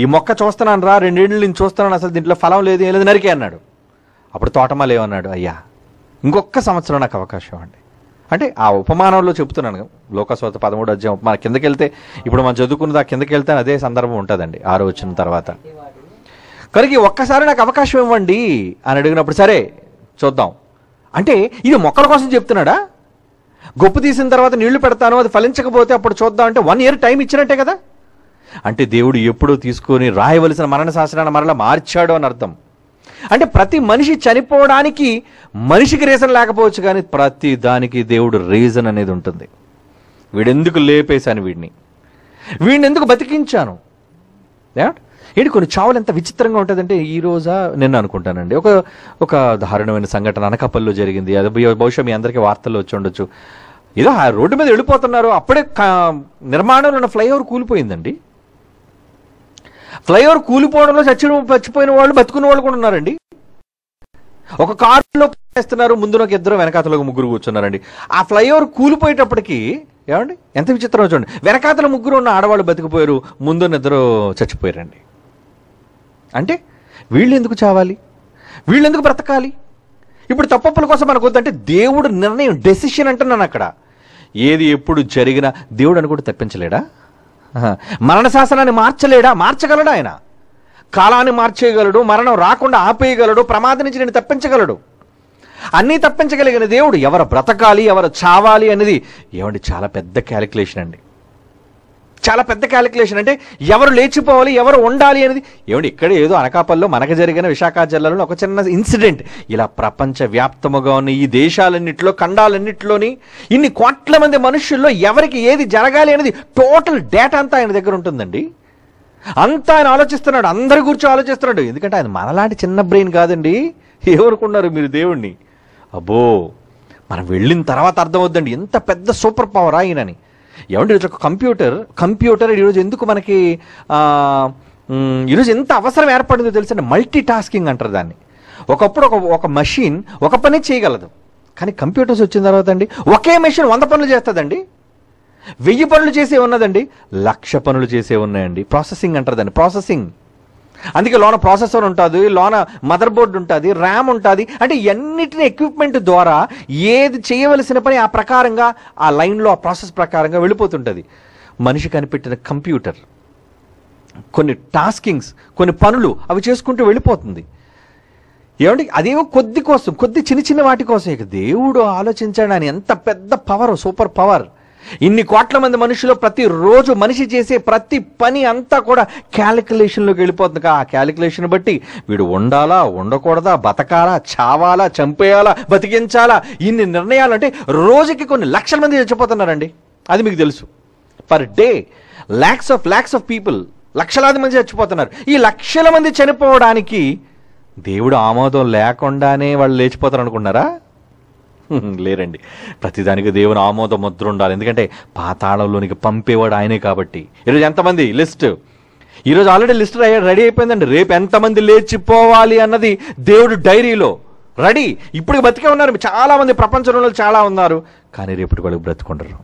ఈ మొక్క చూస్తున్నాను రా, 2 ఏళ్ళు నేను చూస్తున్నాను, అసలు దీంట్లో ఫలం లేదు, ఏం లేదు, నరికే అన్నాడు. అప్పుడు తోటమాలి ఏమన్నాడు? అయ్యా ఇంకొక సంవత్సరం నాకు అవకాశం అండి. అంటే ఆ ఉపమానంలో చెప్తున్నాను, లోకాసువార్త 13వ అధ్యాయం మన కిందకి వెళ్తే, ఇప్పుడు మనం చదువుకున్నది ఆ కిందకి వెళ్తే అదే సందర్భం ఉంటుందండి 6వ వచనం తర్వాత. కనుక ఒక్కసారి నాకు అవకాశం ఇవ్వండి అని అడిగినప్పుడు సరే చూద్దాం అంటే ఇది మొక్కల కోసం చెప్తున్నాడా? గొప్ప తీసిన తర్వాత నీళ్లు పెడతాను, అది ఫలించకపోతే అప్పుడు చూద్దాం అంటే 1 year టైం ఇచ్చినట్టే కదా. అంటే దేవుడు ఎప్పుడో తీసుకొని రాయవలసిన మరణ శాసనాన్ని మరలా మార్చాడు అని అర్థం. అంటే ప్రతి మనిషి చనిపోవడానికి మనిషికి రీజన్ లేకపోవచ్చు, కానీ ప్రతి దానికి దేవుడు రీజన్ అనేది ఉంటుంది. వీడెందుకు లేపేశాను, వీడిని ఎందుకు బతికించాను? ఏంటి కొన్ని చావులు ఎంత విచిత్రంగా ఉంటుందంటే, ఈ రోజా నిన్న అనుకుంటానండి, ఒక దారుణమైన సంఘటన అనకాపల్లిలో జరిగింది. అది బహుశా మీ అందరికీ వార్తల్లో వచ్చి ఉండొచ్చు. ఏదో ఆ రోడ్డు మీద వెళ్ళిపోతున్నారు, అప్పుడే నిర్మాణంలో ఉన్న ఫ్లైఓవర్ కూలిపోయిందండి. ఫ్లైఓవర్ కూలిపోవడంలో చచ్చిపోయిన వాళ్ళు, బతుకున్న వాళ్ళు కూడా ఉన్నారండి. ఒక కారులో వేస్తున్నారు, ముందు నాకు 2, వెనకాతలో 3 కూర్చున్నారండి. ఆ ఫ్లైఓవర్ కూలిపోయేటప్పటికీ ఏమండి ఎంత విచిత్రం చూడండి, వెనకాతలో 3 ఉన్న ఆడవాళ్ళు బతికిపోయారు, ముందున్న 2 చచ్చిపోయారండి. అంటే వీళ్ళు ఎందుకు చావాలి, వీళ్ళు ఎందుకు బ్రతకాలి? ఇప్పుడు తప్పప్పుల కోసం మనకొద్దంటే దేవుడు నిర్ణయం డెసిషన్ అంటున్నాను అక్కడ. ఏది ఎప్పుడు జరిగినా దేవుడు అనుకోటి తప్పించలేడా? మరణ శాసనాన్ని మార్చలేడా? మార్చగలడా? ఆయన కాలాన్ని మార్చేయగలడు, మరణం రాకుండా ఆపేయగలడు, ప్రమాదం నుంచి నేను తప్పించగలడు. అన్నీ తప్పించగలిగిన దేవుడు ఎవరు బ్రతకాలి ఎవరు చావాలి అనేది ఏమండి చాలా పెద్ద క్యాలిక్యులేషన్ అండి, చాలా పెద్ద క్యాలిక్యులేషన్. అంటే ఎవరు లేచిపోవాలి ఎవరు ఉండాలి అనేది ఏమండి ఇక్కడ ఏదో అనకాపల్లో మనకు జరిగిన విశాఖ జిల్లాలో ఒక చిన్న ఇన్సిడెంట్ ఇలా ప్రపంచవ్యాప్తముగా ఉన్న ఈ దేశాలన్నింటిలో ఖండాలన్నింటిలోని ఇన్ని కోట్ల మంది మనుషుల్లో ఎవరికి ఏది జరగాలి అనేది టోటల్ డేటా అంతా ఆయన దగ్గర ఉంటుందండి. అంతా ఆయన ఆలోచిస్తున్నాడు, అందరి గురించి ఆలోచిస్తున్నాడు. ఎందుకంటే ఆయన మనలాంటి చిన్న బ్రెయిన్ కాదండి. ఏమనుకున్నారు మీరు దేవుణ్ణి? అబ్బో మనం వెళ్ళిన తర్వాత అర్థమవుద్దండి ఎంత పెద్ద సూపర్ పవర్ ఆయనని. ఏమంటే ఈరోజు ఒక కంప్యూటర్ ఈరోజు ఎందుకు మనకి ఈరోజు ఎంత అవసరం ఏర్పడిందో తెలుసండి. మల్టీ టాస్కింగ్ అంటారు దాన్ని. ఒకప్పుడు ఒక మెషిన్ ఒక పని చేయగలదు, కానీ కంప్యూటర్స్ వచ్చిన తర్వాత అండి ఒకే మెషిన్ 100 పనులు చేస్తుందండి, 1000 పనులు చేసే ఉన్నదండి, 1,00,000 పనులు చేసే ఉన్నాయండి. ప్రాసెసింగ్ అంటారు దాన్ని, ప్రాసెసింగ్. అందుకే లోన ప్రాసెసర్ ఉంటుంది, లోన మదర్ బోర్డు ఉంటుంది, ర్యామ్ ఉంటుంది. అంటే ఎన్నిటిని ఎక్విప్మెంట్ ద్వారా ఏది చేయవలసిన పని ఆ ప్రకారంగా ఆ లైన్లో ఆ ప్రాసెస్ ప్రకారంగా వెళ్ళిపోతుంటుంది. మనిషి కనిపెట్టిన కంప్యూటర్ కొన్ని టాస్కింగ్స్ కొన్ని పనులు అవి చేసుకుంటూ వెళ్ళిపోతుంది. ఏమంటే అదేమో కొద్ది కోసం కొద్ది చిన్న చిన్న వాటి కోసం. ఇక దేవుడు ఆలోచించాడు అని ఎంత పెద్ద పవర్, సూపర్ పవర్. ఇన్ని కోట్ల మంది మనుషులు ప్రతిరోజు మనిషి చేసే ప్రతి పని అంతా కూడా క్యాలిక్యులేషన్లోకి వెళ్ళిపోతుంది. ఆ క్యాలిక్యులేషన్ బట్టి వీడు ఉండాలా ఉండకూడదా, బతకాలా చావాలా, చంపేయాలా బతికించాలా, ఇన్ని నిర్ణయాలు. అంటే రోజుకి కొన్ని 1,00,000 మంది చచ్చిపోతున్నారండి, అది మీకు తెలుసు. Per day lakhs of people, 1,00,000 మంది చచ్చిపోతున్నారు. ఈ 1,00,000 మంది చనిపోవడానికి దేవుడు ఆమోదం లేకుండానే వాళ్ళు లేచిపోతారు అనుకున్నారా? లేరండి, ప్రతిదానికి దేవుని ఆమోద ముద్ర ఉండాలి. ఎందుకంటే పాతాళంలోనికి పంపేవాడు ఆయనే కాబట్టి. ఈరోజు ఎంతమంది లిస్ట్, ఈరోజు ఆల్రెడీ లిస్ట్ రెడీ అయిపోయిందండి. రేపు ఎంతమంది లేచిపోవాలి అన్నది దేవుడు డైరీలో రెడీ. ఇప్పుడు బతికే ఉన్నారు చాలామంది, ప్రపంచంలో చాలా ఉన్నారు, కానీ రేపటి వాళ్ళకి బ్రతుకుంటారు.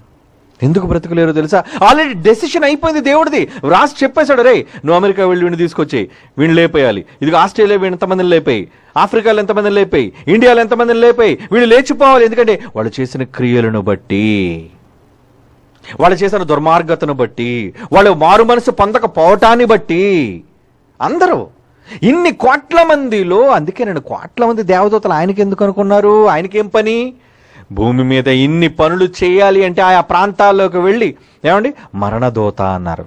ఎందుకు బ్రతుకులేరు తెలుసా? ఆల్రెడీ డెసిషన్ అయిపోయింది దేవుడిది. రాసి చెప్పేశాడు, రే నువ్వు అమెరికా వెళ్ళి వీడిని తీసుకొచ్చి వీడిని లేపేయాలి, ఇది ఆస్ట్రేలియా వీడిని ఎంతమందిని లేపాయి, ఆఫ్రికాలో ఎంతమందిని లేపాయి, ఇండియాలో ఎంతమందిని లేపాయి, వీళ్ళు లేచిపోవాలి. ఎందుకంటే వాళ్ళు చేసిన క్రియలను బట్టి, వాళ్ళు చేసిన దుర్మార్గతను బట్టి, వాళ్ళు మారు మనసు పొందకపోవటాన్ని బట్టి అందరూ ఇన్ని కోట్ల మందిలో. అందుకే నేను కోట్ల మంది దేవదూతలు ఆయనకి ఎందుకు అనుకున్నారు? ఆయనకేం పని? భూమి మీద ఇన్ని పనులు చేయాలి అంటే ఆయా ప్రాంతాల్లోకి వెళ్ళి ఏమండి మరణదూత అన్నారు.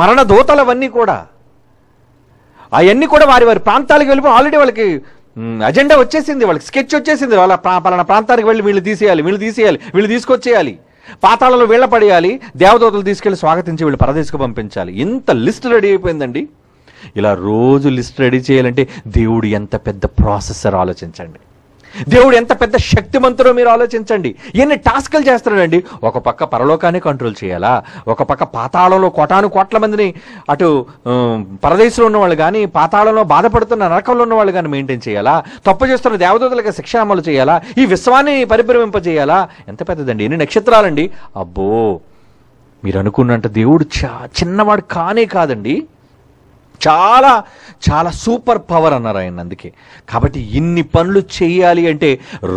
మరణదూతలవన్నీ కూడా అవన్నీ కూడా వారి ప్రాంతాలకు వెళ్ళిపోయి ఆల్రెడీ వాళ్ళకి అజెండా వచ్చేసింది, వాళ్ళకి స్కెచ్ వచ్చేసింది. వాళ్ళ పలానా ప్రాంతానికి వెళ్ళి వీళ్ళు తీసేయాలి, వీళ్ళు తీసుకొచ్చేయాలి, పాతాళంలో వీళ్ళ పడేయాలి, దేవదూతలు తీసుకెళ్ళి స్వాగతించి వీళ్ళు పరదేశకు పంపించాలి. ఇంత లిస్ట్ రెడీ అయిపోయిందండి. ఇలా రోజు లిస్ట్ రెడీ చేయాలంటే దేవుడు ఎంత పెద్ద ప్రాసెసర్ ఆలోచించండి, దేవుడు ఎంత పెద్ద శక్తిమంతుడో మీరు ఆలోచించండి. ఎన్ని టాస్కులు చేస్తున్నాడండి. ఒక పక్క పరలోకాన్ని కంట్రోల్ చేయాలా, ఒక పక్క పాతాళంలో కోట్ల మందిని అటు పరదేశంలో ఉన్నవాళ్ళు కానీ పాతాళంలో బాధపడుతున్న నరకంలో ఉన్నవాళ్ళు కానీ మెయింటైన్ చేయాలా, తప్పు చేస్తున్న దేవదూతలకు శిక్ష అమలు చేయాలా, ఈ విశ్వాన్ని పరిభ్రమింపజేయాలా. ఎంత పెద్దదండి, ఎన్ని నక్షత్రాలండి. అబ్బో మీరు అనుకున్నంత దేవుడు చిన్నవాడు కానే కాదండి. చాలా చాలా సూపర్ పవర్ అన్నారు ఆయన. అందుకే కాబట్టి ఇన్ని పనులు చేయాలి అంటే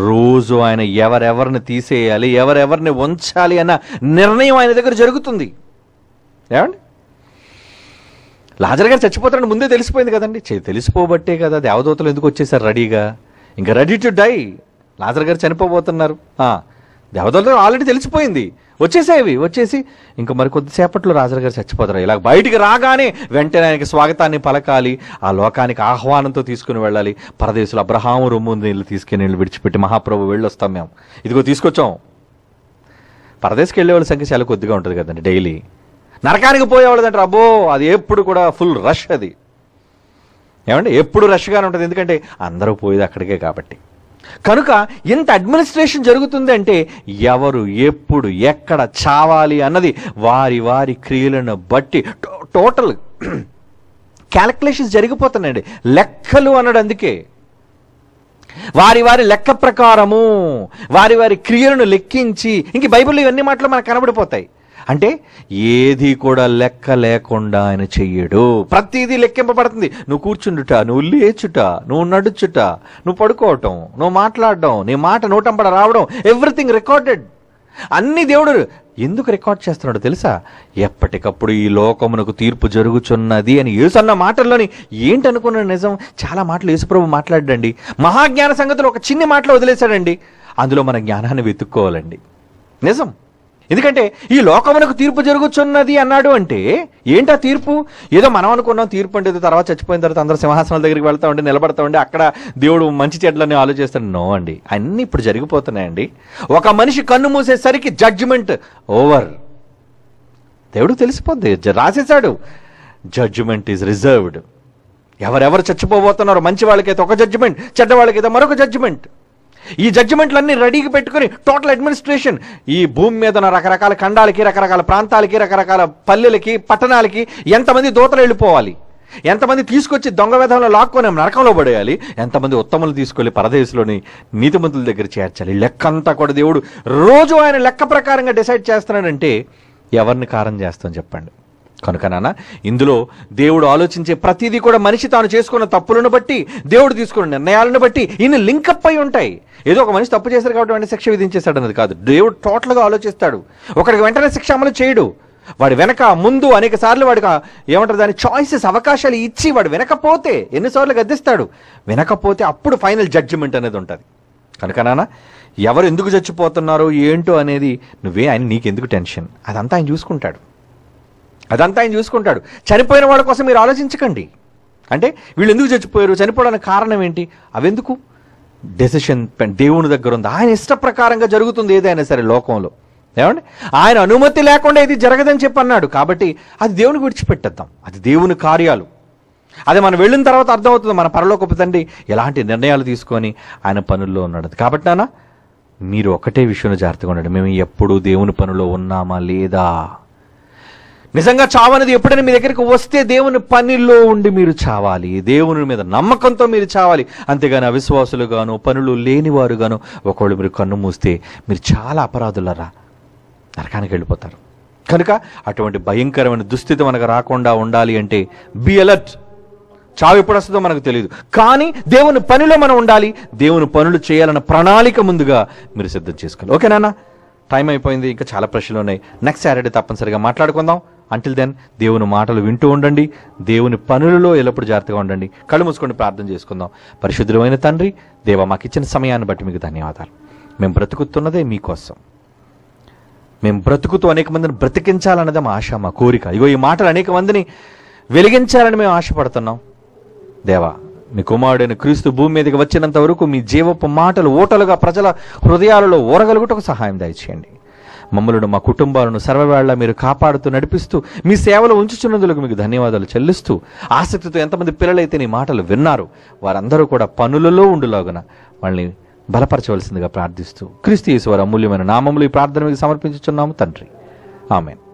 రోజు ఆయన ఎవరెవరిని తీసేయాలి ఎవరెవరిని ఉంచాలి అన్న నిర్ణయం ఆయన దగ్గర జరుగుతుంది. ఏమండి లాజర్ గారు చచ్చిపోతారని ముందే తెలిసిపోయింది కదండి. తెలిసిపోబట్టే కదా దేవదూతలు ఎందుకు వచ్చేసారు రెడీగా, ఇంకా రెడీ టు డై. లాజర్ గారు చనిపోబోతున్నారు, దేవదూతలు ఆల్రెడీ తెలిసిపోయింది, వచ్చేసి ఇంకా మరి కొద్దిసేపట్లో రాజర్ గారు చచ్చిపోతారు. ఇలా బయటికి రాగానే వెంటనే ఆయనకి స్వాగతాన్ని పలకాలి, ఆ లోకానికి ఆహ్వానంతో తీసుకుని వెళ్ళాలి. పరదేశులు అబ్రహాము రొమ్ము నీళ్ళు తీసుకుని విడిచిపెట్టి మహాప్రభు వెళ్ళొస్తాం మేము, ఇదిగో తీసుకొచ్చాం. పరదేశకి వెళ్ళేవాళ్ళ సంఖ్య చాలా కొద్దిగా ఉంటుంది కదండి. డైలీ నరకానికి పోయేవాళ్ళు అంటారు, అబ్బో అది ఎప్పుడు కూడా ఫుల్ రష్, అది ఏమంటే ఎప్పుడు రష్గానే ఉంటుంది. ఎందుకంటే అందరూ పోయేది అక్కడికే కాబట్టి. కనుక ఎంత అడ్మినిస్ట్రేషన్ జరుగుతుంది అంటే ఎవరు ఎప్పుడు ఎక్కడ చావాలి అన్నది వారి క్రియలను బట్టి టోటల్ క్యాలిక్యులేషన్స్ జరిగిపోతున్నాయండి. లెక్కలు అన్నాడు. అందుకే వారి లెక్క ప్రకారము వారి క్రియలను లెక్కించి, ఇంక బైబిల్లో ఇవన్నీ మాటలు మనకు కనబడిపోతాయి. అంటే ఏది కూడా లెక్క లేకుండా ఆయన చెయ్యడు. ప్రతిదీ లెక్కింపబడుతుంది. నువ్వు కూర్చుండుట, నువ్వు లేచుట, నువ్వు నడుచుట, నువ్వు పడుకోవటం, నువ్వు మాట్లాడడం, నీ మాట నోటంపడ రావడం, ఎవ్రీథింగ్ రికార్డెడ్. అన్ని దేవుడు ఎందుకు రికార్డ్ చేస్తున్నాడో తెలుసా? ఎప్పటికప్పుడు ఈ లోకమునకు తీర్పు జరుగుచున్నది అని యేసు అన్న మాటల్లోని ఏంటనుకున్న నిజం చాలా మాటలు యేసుప్రభు మాట్లాడండి. మహాజ్ఞాన సంగతులు ఒక చిన్న మాటలో వదిలేశాడండి. అందులో మన జ్ఞానాన్ని వెతుక్కోవాలండి. నిజం. ఎందుకంటే ఈ లోకమునకు తీర్పు జరుగుచున్నది అన్నాడు అంటే ఏంటా తీర్పు? ఏదో మనం అనుకున్నాం తీర్పు అంటే తర్వాత చచ్చిపోయిన తర్వాత అందరూ సింహాసనాల దగ్గరికి వెళ్తా ఉండి నిలబడతా ఉండి అక్కడ దేవుడు మంచి చెడ్లని ఆలోచిస్తాడు. నో అండి, అన్నీ ఇప్పుడు జరిగిపోతున్నాయండి. ఒక మనిషి కన్ను మూసేసరికి జడ్జిమెంట్ ఓవర్. దేవుడు తెలిసిపోద్ది, రాసేశాడు. Judgement is reserved. ఎవరెవరు చచ్చిపోబోతున్నారు, మంచి వాళ్ళకైతే ఒక జడ్జిమెంట్, చెడ్డ వాళ్ళకైతే మరొక జడ్జిమెంట్. ఈ జడ్జిమెంట్లన్నీ రెడీకి పెట్టుకుని టోటల్ అడ్మినిస్ట్రేషన్ ఈ భూమి మీద రకరకాల ఖండాలకి, రకరకాల ప్రాంతాలకి, రకరకాల పల్లెలకి, పట్టణాలకి ఎంతమంది దూతలు వెళ్ళిపోవాలి, ఎంతమంది తీసుకొచ్చి దొంగ వేధంలో లాక్కొని నరకంలో పడేయాలి, ఎంతమంది ఉత్తములు తీసుకెళ్లి పరదేశంలోని నీతిమంతుల దగ్గర చేర్చాలి. లెక్క అంతా కూడా దేవుడు రోజు ఆయన లెక్క ప్రకారంగా డిసైడ్ చేస్తున్నాడంటే ఎవరిని కారణం చేస్తాం చెప్పండి. కనుక నాన్న ఇందులో దేవుడు ఆలోచించే ప్రతిదీ కూడా మనిషి తాను చేసుకున్న తప్పులను బట్టి, దేవుడు తీసుకున్న నిర్ణయాలను బట్టి ఇన్ని లింకప్ అయి ఉంటాయి. ఏదో ఒక మనిషి తప్పు చేశారు కాబట్టి వెంటనే శిక్ష విధించేస్తాడు అన్నది కాదు. దేవుడు టోటల్గా ఆలోచిస్తాడు. ఒకరికి వెంటనే శిక్ష అమలు చేయడు. వాడి వెనక ముందు అనేక సార్లు వాడికి ఏమంటారు దాని చాయిసెస్, అవకాశాలు ఇచ్చి వాడు వినకపోతే ఎన్నిసార్లు గద్దిస్తాడు, వినకపోతే అప్పుడు ఫైనల్ జడ్జిమెంట్ అనేది ఉంటుంది. కనుక నాన్న ఎవరు ఎందుకు చచ్చిపోతున్నారో ఏంటో అనేది నువ్వే, ఆయన నీకెందుకు టెన్షన్, అదంతా ఆయన చూసుకుంటాడు. చనిపోయిన వాళ్ళ కోసం మీరు ఆలోచించకండి. అంటే వీళ్ళు ఎందుకు చచ్చిపోయారు, చనిపోవడానికి కారణం ఏంటి, అవెందుకు డెసిషన్ దేవుని దగ్గర ఉంది. ఆయన ఇష్ట ప్రకారంగా జరుగుతుంది ఏదైనా సరే లోకంలో. ఏమండి, ఆయన అనుమతి లేకుండా ఇది జరగదని చెప్పి అన్నాడు కాబట్టి అది దేవునికి విడిచిపెట్టేద్దాం. అది దేవుని కార్యాలు. అది మనం వెళ్ళిన తర్వాత అర్థమవుతుంది మన పరలోకపు తండ్రి ఎలాంటి నిర్ణయాలు తీసుకొని ఆయన పనుల్లో ఉన్నాడు. కాబట్టి నాన్న మీరు ఒకటే విషయంలో జాగ్రత్తగా ఉండండి, మేము ఎప్పుడూ దేవుని పనిలో ఉన్నామా లేదా. నిజంగా చావనేది ఎప్పుడైనా మీ దగ్గరికి వస్తే దేవుని పనిలో ఉండి మీరు చావాలి, దేవుని మీద నమ్మకంతో మీరు చావాలి. అంతేగాని అవిశ్వాసులుగాను పనులు లేనివారుగాను ఒకవేళ మీరు కన్ను మూస్తే మీరు చాలా అపరాధులరా, నరకానికి వెళ్ళిపోతారు. కనుక అటువంటి భయంకరమైన దుస్థితి మనకు రాకుండా ఉండాలి అంటే బీ అలర్ట్. చావు ఎప్పుడు వస్తుందో మనకు తెలియదు, కానీ దేవుని పనిలో మనం ఉండాలి. దేవుని పనులు చేయాలన్న ప్రణాళిక ముందుగా మీరు సిద్ధం చేసుకోవాలి. ఓకే నాన్న, టైం అయిపోయింది, ఇంకా చాలా ప్రశ్నలు ఉన్నాయి. నెక్స్ట్ సాటర్డే తప్పనిసరిగా మాట్లాడుకుందాం. అంటిల్ దెన్ దేవుని మాటలు వింటూ ఉండండి, దేవుని పనులలో ఎల్లప్పుడూ జాగ్రత్తగా ఉండండి. కళ్ళు మూసుకొని ప్రార్థన చేసుకుందాం. పరిశుద్ధమైన తండ్రి దేవా, మాకు ఇచ్చిన సమయాన్ని బట్టి మీకు ధన్యవాదాలు. మేము బ్రతుకుతున్నదే మీకోసం. మేము బ్రతుకుతూ అనేక మందిని బ్రతికించాలన్నదే మా ఆశ, మా కోరిక. ఇగో ఈ మాటలు అనేక మందిని వెలిగించాలని మేము ఆశపడుతున్నాం. దేవా, మీ కుమారుడైన క్రీస్తు భూమి మీదకి వచ్చినంత వరకు మీ జీవపు మాటలు ఓటలుగా ప్రజల హృదయాలలో ఊరగలుగుటకు సహాయం దయచేయండి. మమ్మలను, మా కుటుంబాలను సర్వవేళ మీరు కాపాడుతూ నడిపిస్తూ మీ సేవలు ఉంచుచున్నందులకు మీకు ధన్యవాదాలు చెల్లిస్తూ, ఆసక్తితో ఎంతమంది పిల్లలైతే నీ మాటలు విన్నారు వారందరూ కూడా పనులలో ఉండులాగున వాళ్ళని బలపరచవలసిందిగా ప్రార్థిస్తూ క్రీస్తు యేసు వారి అమూల్యమైన నామములు ఈ ప్రార్థన మీకు సమర్పించుచున్నాము తండ్రి. ఆమేన్.